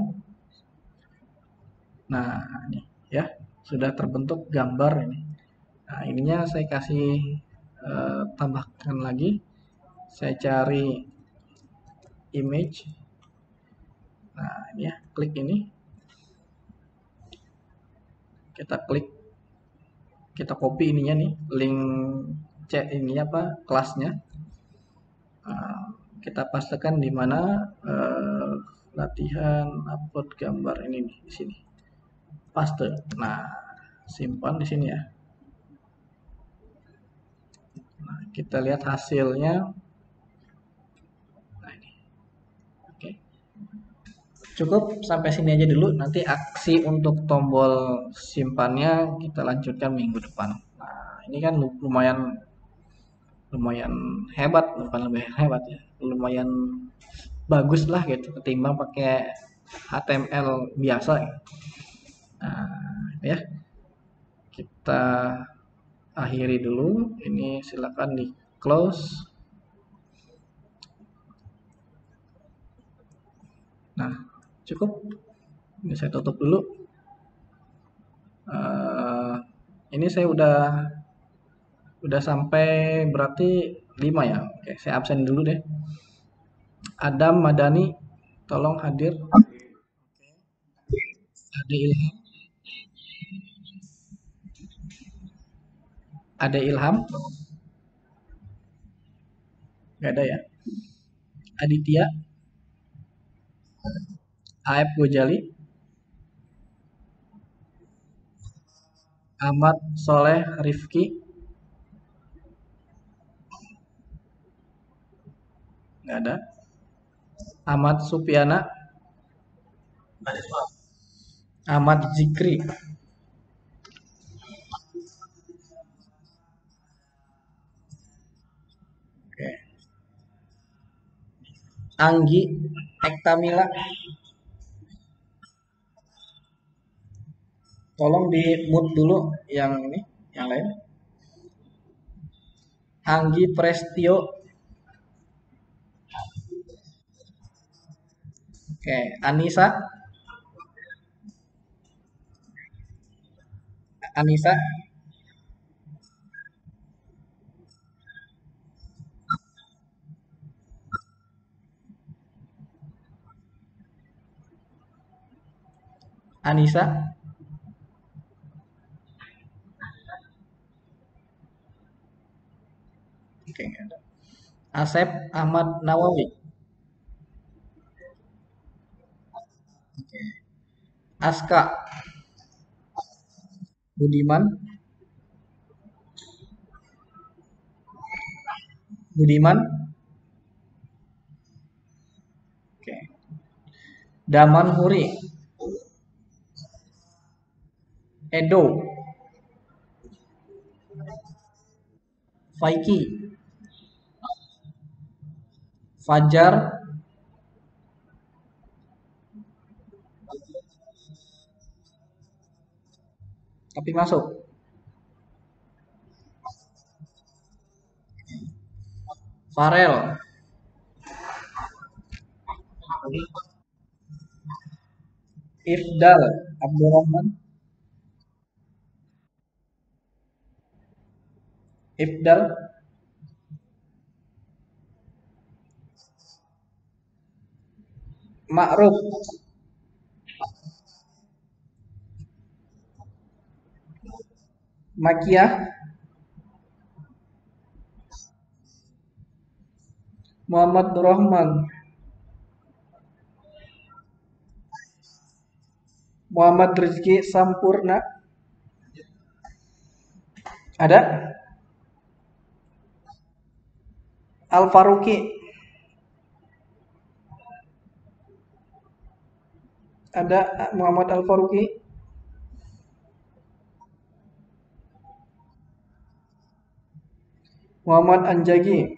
Nah, ini ya. Sudah terbentuk gambar ini. Nah, ininya saya kasih eh, tambahkan lagi. Saya cari image. Nah, ini ya, klik ini. Kita klik. Oke, kita copy ininya nih, link chat ini apa kelasnya. Nah, kita pastikan di mana eh, latihan upload gambar ini nih, di sini. Paste. Nah, simpan di sini ya. Nah, kita lihat hasilnya. Nah, ini. Oke. Cukup sampai sini aja dulu. Nanti aksi untuk tombol simpannya kita lanjutkan minggu depan. Nah, ini kan lumayan lumayan hebat, bukan lebih hebat ya, lumayan bagus lah gitu ketimbang pakai H T M L biasa ya. Nah, ya kita akhiri dulu ini, silakan di close. Nah, cukup ini saya tutup dulu. Uh, ini saya udah udah sampai berarti lima ya. Oke, saya absen dulu deh. Adam Madani tolong hadir. Ada Ilham. Ada Ilham? Gak ada ya. Aditya. Aep Gojali. Ahmad Soleh Rifki. Nggak ada. Ahmad Supiana. Ahmad Zikri. Oke. Anggi Ektamila. Tolong di-mute dulu yang ini, yang lain. Anggi Prestio. Oke, Anissa. Anissa. Anissa. Oke, Asep Ahmad Nawawi. Aska Budiman. Budiman. Oke. Daman Huri. Edo. Faiki. Fajar. Tapi masuk. Farel. Ifdal Abdurrahman. Ifdal. Ma'ruf. Makia. Muhammad Rohman. Muhammad Rizki Sampurna. Ada? Al Faruqi. Ada Muhammad Al Faruqi. Muhammad Anjagi.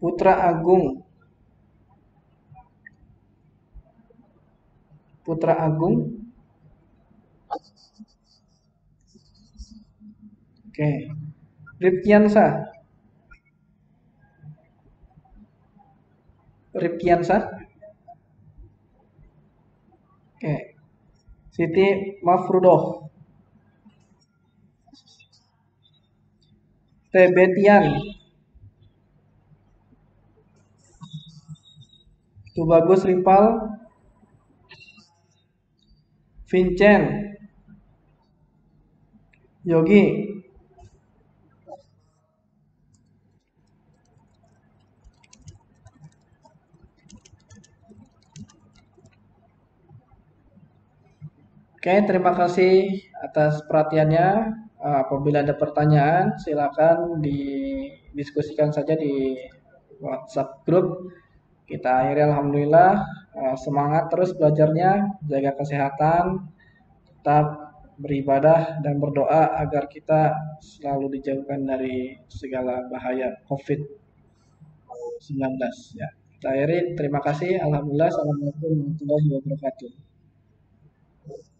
Putra Agung. Putra Agung. Oke. Riptiansa. Riptiansa. Oke. Siti Mafrudoh. Tebetian. Tubagus Rimpal. Vincent, Yogi, oke, terima kasih atas perhatiannya. Apabila ada pertanyaan, silakan didiskusikan saja di WhatsApp grup. Kita akhiri, alhamdulillah, semangat terus belajarnya, jaga kesehatan, tetap beribadah dan berdoa agar kita selalu dijauhkan dari segala bahaya covid sembilan belas. Ya, kita akhiri, terima kasih, alhamdulillah, assalamualaikum warahmatullahi wabarakatuh.